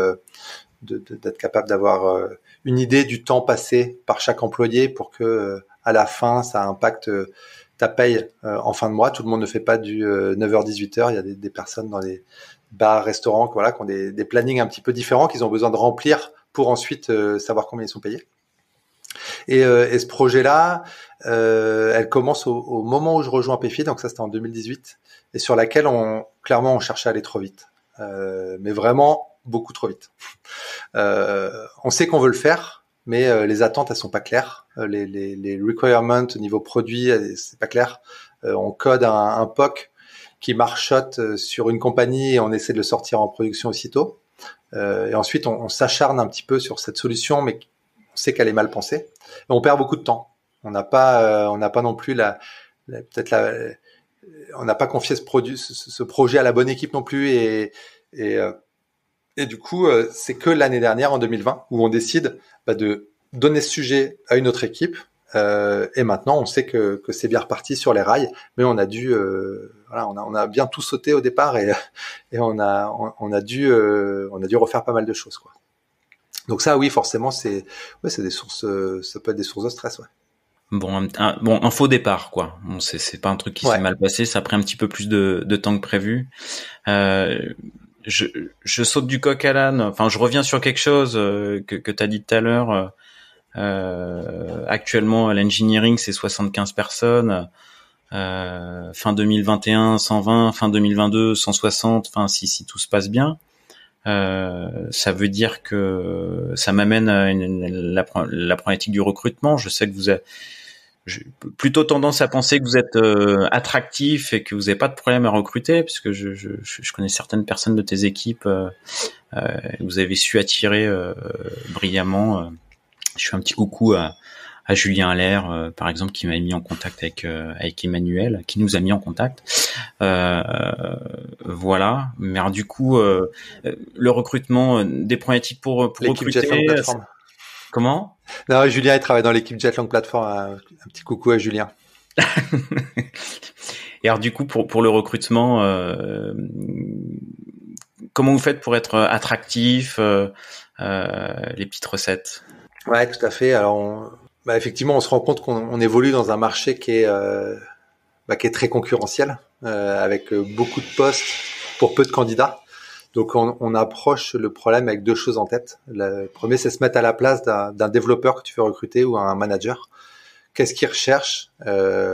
d'être capable d'avoir une idée du temps passé par chaque employé pour que à la fin ça impacte ta paye en fin de mois. Tout le monde ne fait pas du 9h-18h, il y a des personnes dans les bars, restaurants qui ont des plannings un petit peu différents qu'ils ont besoin de remplir pour ensuite savoir combien ils sont payés. Et ce projet-là, elle commence au moment où je rejoins Payfit, donc ça c'était en 2018, et sur laquelle clairement on cherchait à aller trop vite, mais vraiment beaucoup trop vite. On sait qu'on veut le faire, mais les attentes, elles sont pas claires. Les requirements au niveau produit, c'est pas clair. On code un POC qui marchote sur une compagnie et on essaie de le sortir en production aussitôt. Et ensuite, on s'acharne un petit peu sur cette solution, mais on sait qu'elle est mal pensée. Et on perd beaucoup de temps. On n'a pas non plus on n'a pas confié ce projet à la bonne équipe non plus et du coup, c'est que l'année dernière, en 2020, où on décide de donner ce sujet à une autre équipe. Et maintenant, on sait que c'est bien reparti sur les rails, mais on a dû, on a bien tout sauté au départ et on a dû refaire pas mal de choses, quoi. Donc ça, oui, forcément, c'est des sources, ça peut être des sources de stress, ouais. Bon, un faux départ, quoi. Bon, c'est pas un truc qui s'est mal passé, ça a pris un petit peu plus de temps que prévu. Je saute du coq à l'âne. Enfin, je reviens sur quelque chose que t'as dit tout à l'heure Actuellement, l'engineering, c'est 75 personnes. Fin 2021, 120. Fin 2022, 160. Enfin, si tout se passe bien. Ça veut dire que ça m'amène à la problématique du recrutement. Je sais que vous avez plutôt tendance à penser que vous êtes attractif et que vous n'avez pas de problème à recruter, puisque je connais certaines personnes de tes équipes. Vous avez su attirer brillamment. Je fais un petit coucou à Julien Allaire, par exemple, qui m'a mis en contact avec Emmanuel, qui nous a mis en contact. Voilà. Mais alors, du coup, le recrutement, des problématiques pour recruter. Comment ? Non, Julien, il travaille dans l'équipe JetLang Platform. Un petit coucou à Julien. Et alors, du coup, pour le recrutement, comment vous faites pour être attractif, les petites recettes ? Ouais, tout à fait. Alors, effectivement, on se rend compte qu'on évolue dans un marché qui est très concurrentiel, avec beaucoup de postes pour peu de candidats. Donc, on approche le problème avec deux choses en tête. Le premier, c'est se mettre à la place d'un développeur que tu veux recruter ou un manager. Qu'est-ce qu'il recherche et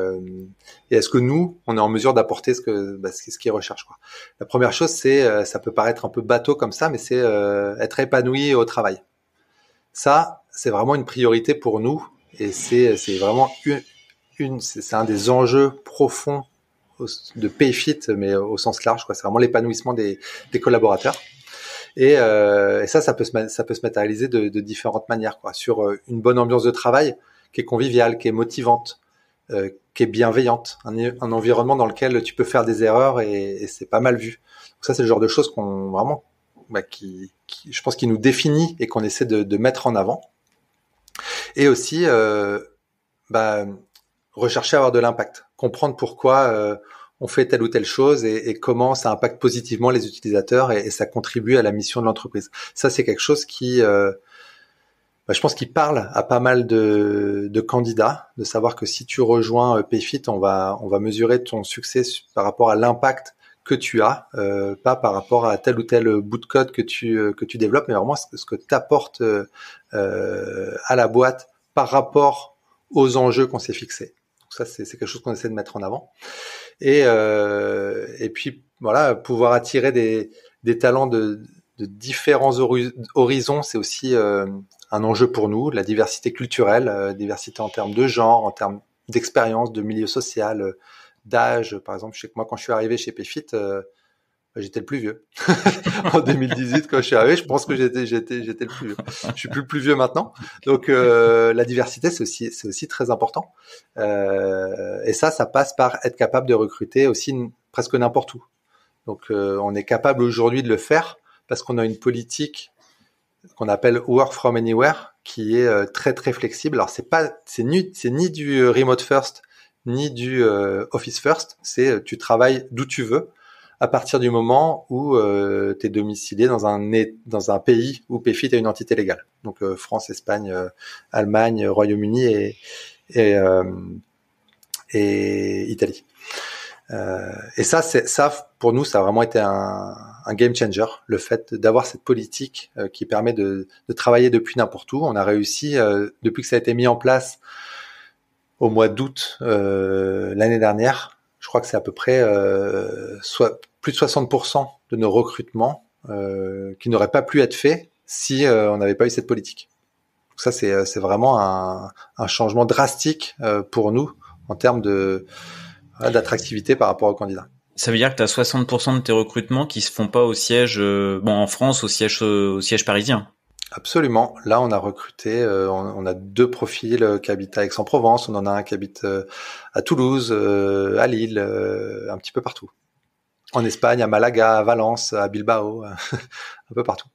est-ce que nous, on est en mesure d'apporter ce qu'il recherche, quoi. La première chose, c'est, ça peut paraître un peu bateau comme ça, mais c'est être épanoui au travail. Ça, c'est vraiment une priorité pour nous et c'est vraiment c'est un des enjeux profonds de Payfit, mais au sens large, quoi. C'est vraiment l'épanouissement des collaborateurs et ça peut se matérialiser de différentes manières, quoi. Sur une bonne ambiance de travail qui est conviviale, qui est motivante, qui est bienveillante, un environnement dans lequel tu peux faire des erreurs et c'est pas mal vu. Donc ça, c'est le genre de choses qu'on vraiment qui je pense qu'il nous définit et qu'on essaie de mettre en avant, et aussi rechercher à avoir de l'impact, comprendre pourquoi on fait telle ou telle chose et comment ça impacte positivement les utilisateurs et ça contribue à la mission de l'entreprise. Ça, c'est quelque chose qui je pense qu'il parle à pas mal de candidats, de savoir que si tu rejoins Payfit, on va mesurer ton succès par rapport à l'impact que tu as, pas par rapport à tel ou tel bout de code que tu développes, mais vraiment ce que tu apportes à la boîte par rapport aux enjeux qu'on s'est fixés. Donc ça, c'est quelque chose qu'on essaie de mettre en avant. Et puis, voilà, pouvoir attirer des talents de différents horizons, c'est aussi un enjeu pour nous, la diversité culturelle, diversité en termes de genre, en termes d'expérience, de milieu social, d'âge. Par exemple, je sais que moi, quand je suis arrivé chez Payfit, j'étais le plus vieux. En 2018, quand je suis arrivé, je pense que j'étais le plus vieux. Je suis plus le plus vieux maintenant. Donc, la diversité, c'est aussi très important. Et ça passe par être capable de recruter aussi presque n'importe où. Donc, on est capable aujourd'hui de le faire parce qu'on a une politique qu'on appelle Work From Anywhere qui est très, très flexible. Alors, c'est ni du remote first, ni du office first, c'est tu travailles d'où tu veux à partir du moment où tu es domicilié dans un pays où Payfit a une entité légale. Donc France, Espagne, Allemagne, Royaume-Uni et Italie. Et ça, pour nous, ça a vraiment été un game changer, le fait d'avoir cette politique qui permet de travailler depuis n'importe où. On a réussi, depuis que ça a été mis en place, au mois d'août l'année dernière, je crois que c'est à peu près plus de 60% de nos recrutements qui n'auraient pas pu être faits si on n'avait pas eu cette politique. Donc ça, c'est vraiment un changement drastique pour nous en termes d'attractivité par rapport aux candidats. Ça veut dire que tu as 60% de tes recrutements qui se font pas au siège, en France, au siège parisien. Absolument. Là, on a recruté, on a deux profils qui habitent à Aix-en-Provence, on en a un qui habite à Toulouse, à Lille, un petit peu partout. En Espagne, à Malaga, à Valence, à Bilbao, un peu partout.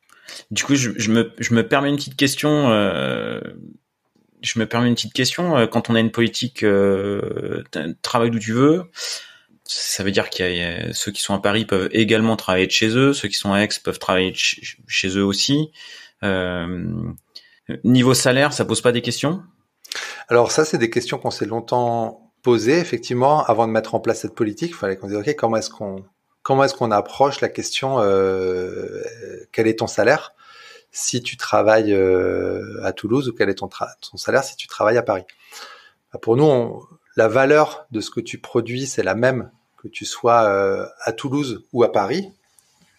Du coup, je me permets une petite question. Quand on a une politique travail d'où tu veux, ça veut dire qu'il y a ceux qui sont à Paris peuvent également travailler de chez eux, ceux qui sont à Aix peuvent travailler de chez eux aussi. Niveau salaire, ça pose pas des questions ? Alors ça, c'est des questions qu'on s'est longtemps posées, effectivement, avant de mettre en place cette politique. Il fallait qu'on dise, ok, comment est-ce qu'on approche la question, quel est ton salaire ? si tu travailles à Toulouse, ou quel est ton salaire si tu travailles à Paris. Pour nous, la valeur de ce que tu produis, c'est la même que tu sois à Toulouse ou à Paris.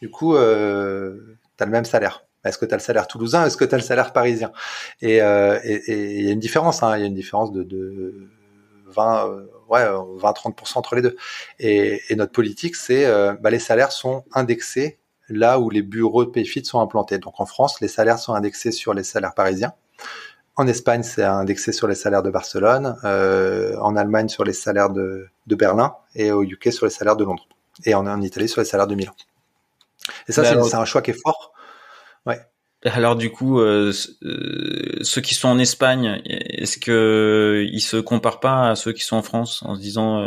Du coup, tu as le même salaire. Est-ce que tu as le salaire toulousain? Est-ce que tu as le salaire parisien? Et il y a une différence. Il y a une différence de 20-30% entre les deux. Et notre politique, c'est les salaires sont indexés là où les bureaux de Payfit sont implantés. Donc en France, les salaires sont indexés sur les salaires parisiens. En Espagne, c'est indexé sur les salaires de Barcelone. En Allemagne, sur les salaires de Berlin. Et au UK, sur les salaires de Londres. Et en Italie, sur les salaires de Milan. Et ça, c'est un choix qui est fort. Ouais. Alors du coup, ceux qui sont en Espagne, est-ce que ils se comparent pas à ceux qui sont en France en se disant,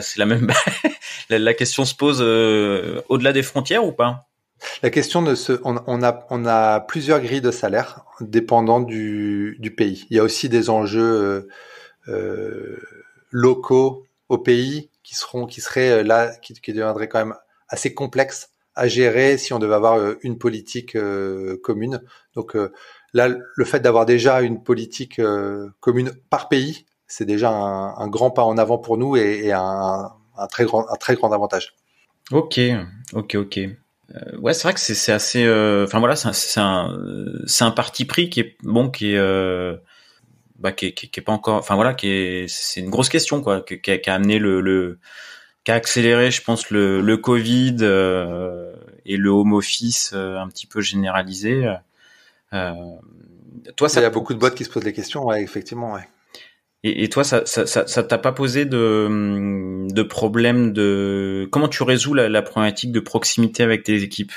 c'est la même. La question se pose au-delà des frontières ou pas? La question de on a plusieurs grilles de salaire dépendant du pays. Il y a aussi des enjeux locaux au pays qui deviendraient quand même assez complexes à gérer si on devait avoir une politique commune. Donc là, le fait d'avoir déjà une politique commune par pays, c'est déjà un grand pas en avant pour nous et un très grand avantage. Ok. Ouais, c'est vrai que c'est assez. C'est un parti pris qui est pas encore. C'est une grosse question quoi, qui a amené le qui a accéléré, je pense, le Covid et le home office un petit peu généralisé. Toi, il y a beaucoup de boîtes qui se posent les questions, ouais, effectivement, ouais. Et toi, ça t'a pas posé de problème de comment tu résous la problématique de proximité avec tes équipes?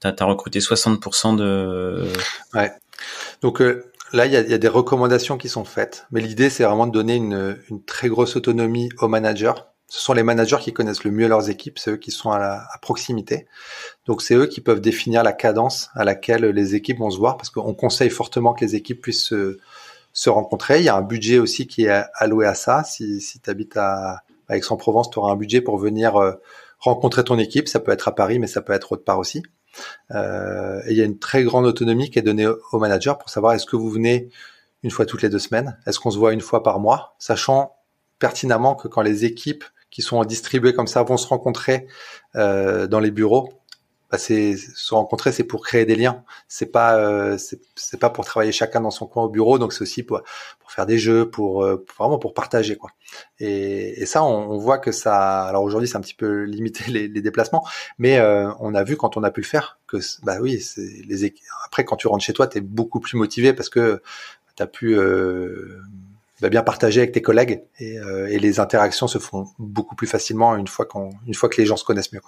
T'as recruté 60% de. Ouais. Donc là, il y a des recommandations qui sont faites, mais l'idée, c'est vraiment de donner une très grosse autonomie aux managers. Ce sont les managers qui connaissent le mieux leurs équipes, c'est eux qui sont à proximité. Donc, c'est eux qui peuvent définir la cadence à laquelle les équipes vont se voir, parce qu'on conseille fortement que les équipes puissent se rencontrer. Il y a un budget aussi qui est alloué à ça. Si tu habites à Aix-en-Provence, tu auras un budget pour venir rencontrer ton équipe. Ça peut être à Paris, mais ça peut être autre part aussi. Et il y a une très grande autonomie qui est donnée aux managers pour savoir est-ce que vous venez une fois toutes les 2 semaines, est-ce qu'on se voit une fois par mois, sachant pertinemment que quand les équipes qui sont distribués comme ça vont se rencontrer dans les bureaux. Se rencontrer, c'est pour créer des liens. C'est pas pour travailler chacun dans son coin au bureau. Donc c'est aussi pour faire des jeux, pour partager quoi. Et ça, on voit que ça. Alors aujourd'hui, c'est un petit peu limité les déplacements, mais on a vu quand on a pu le faire que après quand tu rentres chez toi, t'es beaucoup plus motivé parce que t'as pu bien partager avec tes collègues et les interactions se font beaucoup plus facilement une fois que les gens se connaissent mieux.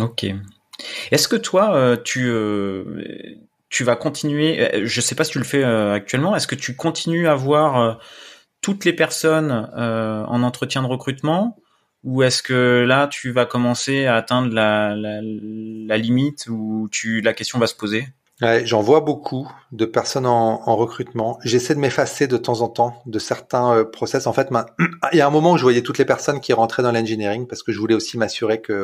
Ok. Est-ce que toi, tu vas continuer, je ne sais pas si tu le fais actuellement, est-ce que tu continues à voir toutes les personnes en entretien de recrutement ou est-ce que là, tu vas commencer à atteindre la limite où la question va se poser? Ouais, j'en vois beaucoup de personnes en recrutement. J'essaie de m'effacer de temps en temps de certains process. En fait, il y a un moment où je voyais toutes les personnes qui rentraient dans l'engineering parce que je voulais aussi m'assurer que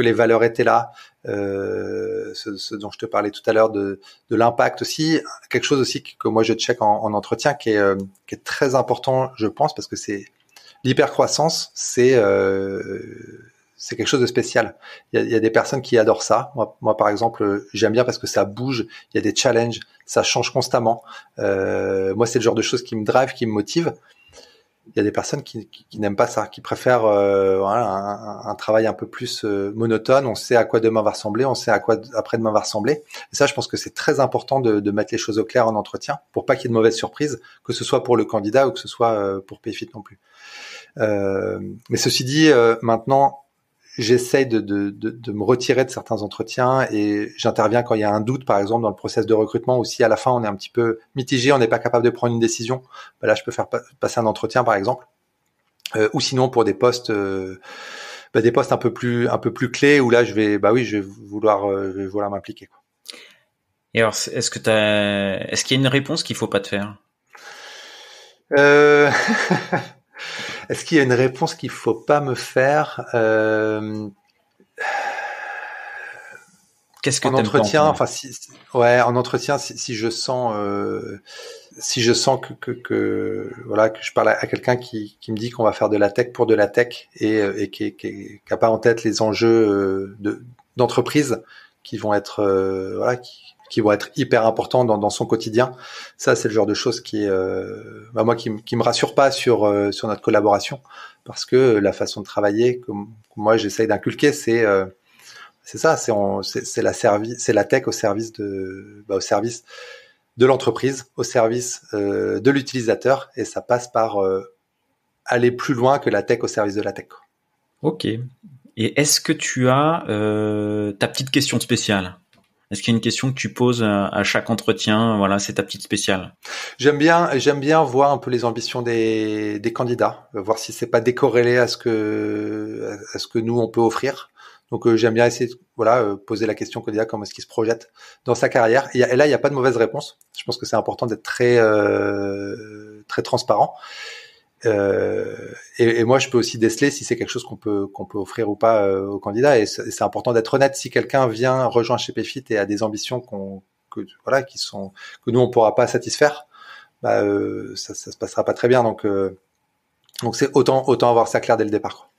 les valeurs étaient là, ce dont je te parlais tout à l'heure de l'impact aussi. Quelque chose aussi que moi je check en entretien qui est très important, je pense, parce que c'est l'hypercroissance, c'est quelque chose de spécial. Il y a des personnes qui adorent ça. Moi par exemple, j'aime bien parce que ça bouge. Il y a des challenges, ça change constamment. Moi, c'est le genre de choses qui me drive, qui me motive. Il y a des personnes qui n'aiment pas ça, qui préfèrent un travail un peu plus monotone. On sait à quoi demain va ressembler, on sait à quoi après-demain va ressembler. Et ça, je pense que c'est très important de mettre les choses au clair en entretien pour pas qu'il y ait de mauvaises surprises, que ce soit pour le candidat ou que ce soit pour Payfit non plus. Mais ceci dit, maintenant, j'essaye de me retirer de certains entretiens et j'interviens quand il y a un doute, par exemple, dans le process de recrutement ou si à la fin on est un petit peu mitigé, on n'est pas capable de prendre une décision. Là, je peux faire passer un entretien, par exemple, ou sinon pour des postes, des postes un peu plus clés où là, je vais vouloir m'impliquer, quoi. Et alors, est-ce qu'il y a une réponse qu'il faut pas te faire? Est-ce qu'il y a une réponse qu'il faut pas me faire? Qu'est-ce que en entretien, enfin, si je sens, que voilà, que je parle à quelqu'un qui me dit qu'on va faire de la tech pour de la tech et qui n'a pas en tête les enjeux d'entreprise qui vont être voilà, qui vont être hyper importants dans son quotidien. Ça, c'est le genre de choses qui est, bah, moi, qui me rassure pas sur notre collaboration, parce que la façon de travailler, que moi, j'essaye d'inculquer, c'est la tech au service de l'entreprise, au service de l'utilisateur, et ça passe par aller plus loin que la tech au service de la tech. Ok. Et est-ce que tu as ta petite question spéciale? Est-ce qu'il y a une question que tu poses à chaque entretien? Voilà, c'est ta petite spéciale. J'aime bien voir un peu les ambitions des candidats, voir si c'est pas décorrélé à ce que nous on peut offrir. Donc j'aime bien essayer de poser la question au candidat, comment est-ce qu'il se projette dans sa carrière. Et là, il n'y a pas de mauvaise réponse. Je pense que c'est important d'être très très transparent. Et moi, je peux aussi déceler si c'est quelque chose qu'on peut offrir ou pas au candidat. Et c'est important d'être honnête. Si quelqu'un vient rejoindre chez Payfit et a des ambitions que nous on pourra pas satisfaire, bah ça se passera pas très bien. Donc c'est autant avoir ça clair dès le départ.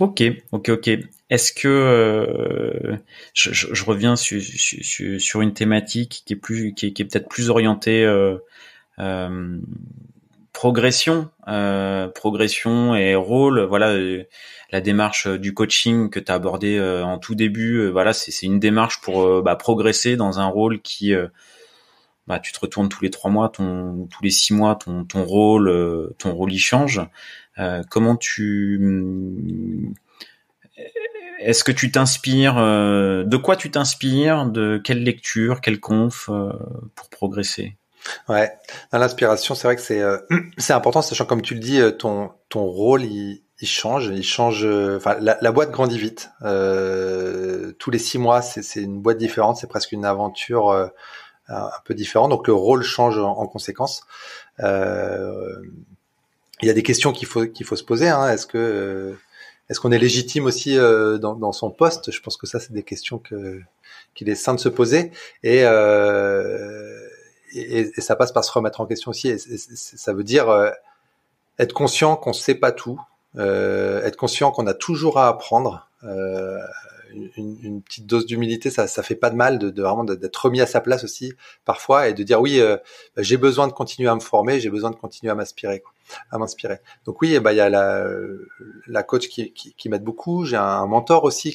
Ok. Est-ce que je reviens sur une thématique qui est peut-être plus orientée progression et rôle. Voilà, la démarche du coaching que tu as abordée en tout début. Voilà, c'est une démarche pour progresser dans un rôle qui tu te retournes tous les 3 mois, tous les 6 mois, ton rôle il change. Est-ce que tu t'inspires, de quoi tu t'inspires, de quelle lecture, quelle conf pour progresser? Ouais, l'inspiration, c'est vrai que c'est important, sachant, comme tu le dis, ton rôle il change. Enfin, la boîte grandit vite. Tous les 6 mois, c'est une boîte différente, c'est presque une aventure un peu différente. Donc le rôle change en conséquence. Il y a des questions qu'il faut se poser. Hein. Est-ce qu'on est légitime aussi dans son poste? Je pense que ça, c'est des questions qu'il est sain de se poser, et ça passe par se remettre en question aussi. Et ça veut dire être conscient qu'on ne sait pas tout, être conscient qu'on a toujours à apprendre. Une petite dose d'humilité, ça fait pas de mal de vraiment d'être remis à sa place aussi parfois, et de dire oui, j'ai besoin de continuer à me former, j'ai besoin de continuer à m'inspirer. Donc oui, il y a la coach qui m'aide beaucoup. J'ai un mentor aussi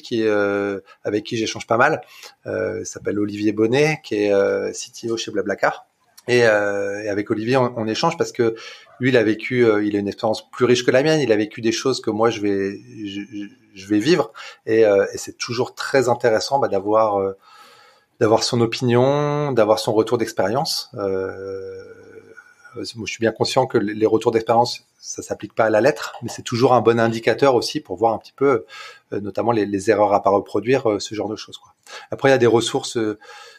avec qui j'échange pas mal. Il s'appelle Olivier Bonnet, qui est CTO chez Blablacar. Et avec Olivier, on échange, parce que lui, il a une expérience plus riche que la mienne. Il a vécu des choses que moi, je vais vivre. Et c'est toujours très intéressant d'avoir son opinion, d'avoir son retour d'expérience. Moi, je suis bien conscient que les retours d'expérience, ça s'applique pas à la lettre, mais c'est toujours un bon indicateur aussi pour voir un petit peu, notamment les erreurs à pas reproduire, ce genre de choses, quoi. Après, il y a des ressources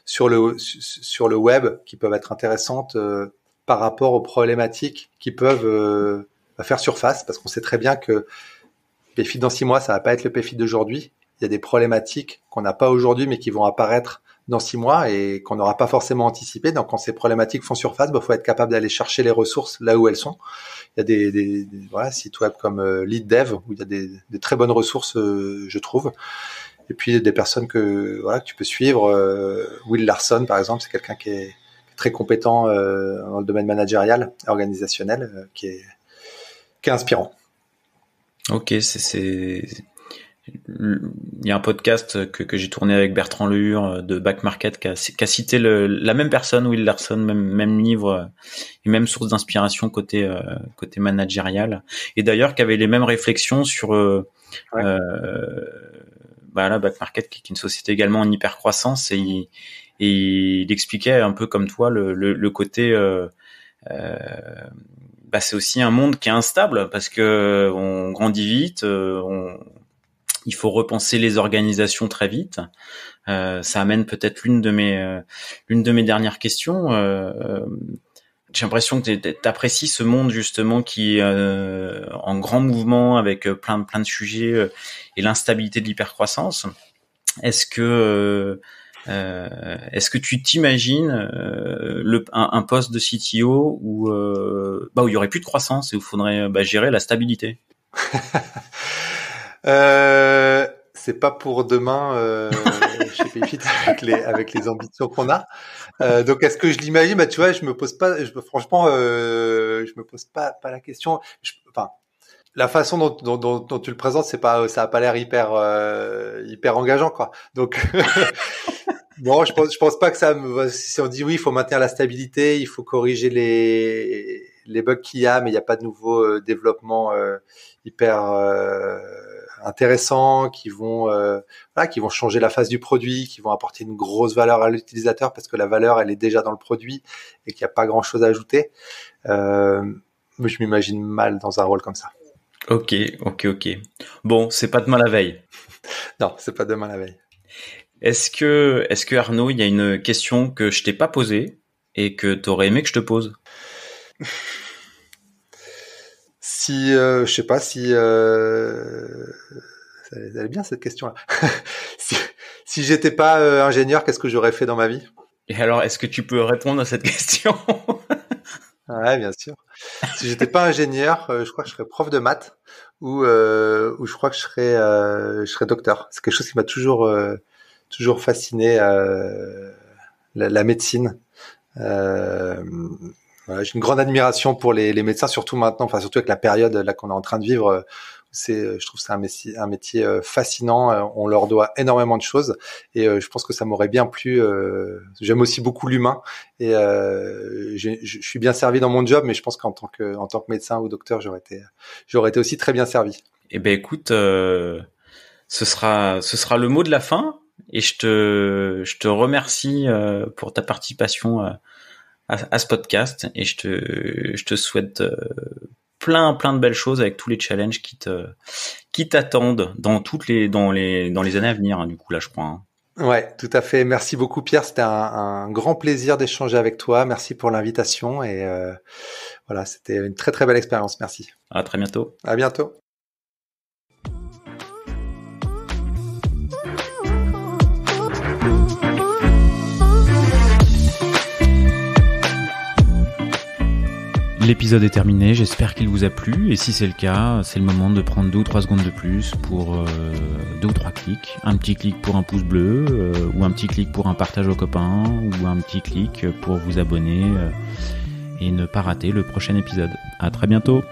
sur le web qui peuvent être intéressantes par rapport aux problématiques qui peuvent faire surface, parce qu'on sait très bien que Payfit dans 6 mois, ça va pas être le Payfit d'aujourd'hui. Il y a des problématiques qu'on n'a pas aujourd'hui, mais qui vont apparaître dans 6 mois et qu'on n'aura pas forcément anticipé. Donc, quand ces problématiques font surface, faut être capable d'aller chercher les ressources là où elles sont. Il y a des sites web comme Lead Dev, où il y a des très bonnes ressources, je trouve. Et puis, des personnes que tu peux suivre. Will Larson, par exemple, c'est quelqu'un qui est très compétent dans le domaine managérial, organisationnel, qui est inspirant. Ok, il y a un podcast que j'ai tourné avec Bertrand Lehure de Backmarket qui a cité la même personne, Will Larson, même livre et même source d'inspiration côté managérial, et d'ailleurs qui avait les mêmes réflexions sur Backmarket, qui est une société également en hyper croissance, et il expliquait un peu comme toi le côté c'est aussi un monde qui est instable, parce que on grandit vite, il faut repenser les organisations très vite. Ça amène peut-être l'une de mes dernières questions. J'ai l'impression que tu apprécies ce monde justement qui est en grand mouvement, avec plein de sujets et l'instabilité de l'hypercroissance. Est-ce que tu t'imagines un poste de CTO où il y aurait plus de croissance et où il faudrait gérer la stabilité? C'est pas pour demain chez Payfit avec les ambitions qu'on a. Donc est-ce que je l'imagine? Bah tu vois, je me pose pas la question. La façon dont tu le présentes, ça a pas l'air hyper engageant quoi. Donc bon, je pense pas que ça me, si on dit oui, il faut maintenir la stabilité, il faut corriger les bugs qu'il y a, mais il n'y a pas de nouveaux développements hyper intéressants qui vont changer la face du produit, qui vont apporter une grosse valeur à l'utilisateur parce que la valeur elle est déjà dans le produit et qu'il n'y a pas grand chose à ajouter. Je m'imagine mal dans un rôle comme ça. Ok. Bon, c'est pas demain la veille. Non, c'est pas demain la veille. Est-ce que Arnaud, il y a une question que je t'ai pas posée et que t'aurais aimé que je te pose? Elle est bien cette question-là. si j'étais pas ingénieur, qu'est-ce que j'aurais fait dans ma vie? Et alors, est-ce que tu peux répondre à cette question? Ouais, bien sûr. Si j'étais pas ingénieur, je crois que je serais prof de maths ou je crois que je serais docteur. C'est quelque chose qui m'a toujours fasciné, la médecine. J'ai une grande admiration pour les médecins, surtout maintenant, surtout avec la période là qu'on est en train de vivre. Je trouve que c'est un métier fascinant. On leur doit énormément de choses et je pense que ça m'aurait bien plu. J'aime aussi beaucoup l'humain et je suis bien servi dans mon job, mais je pense qu'en tant que médecin ou docteur, j'aurais été aussi très bien servi. Eh ben écoute, ce sera le mot de la fin et je te remercie pour ta participation à ce podcast et je te souhaite plein de belles choses avec tous les challenges qui t'attendent dans les années à venir, hein, du coup là je crois. Hein. Ouais, tout à fait. Merci beaucoup Pierre, c'était un grand plaisir d'échanger avec toi. Merci pour l'invitation et c'était une très très belle expérience. Merci. À très bientôt. À bientôt. L'épisode est terminé, j'espère qu'il vous a plu et si c'est le cas, c'est le moment de prendre 2 ou 3 secondes de plus pour 2 ou 3 clics. Un petit clic pour un pouce bleu ou un petit clic pour un partage aux copains ou un petit clic pour vous abonner et ne pas rater le prochain épisode. À très bientôt.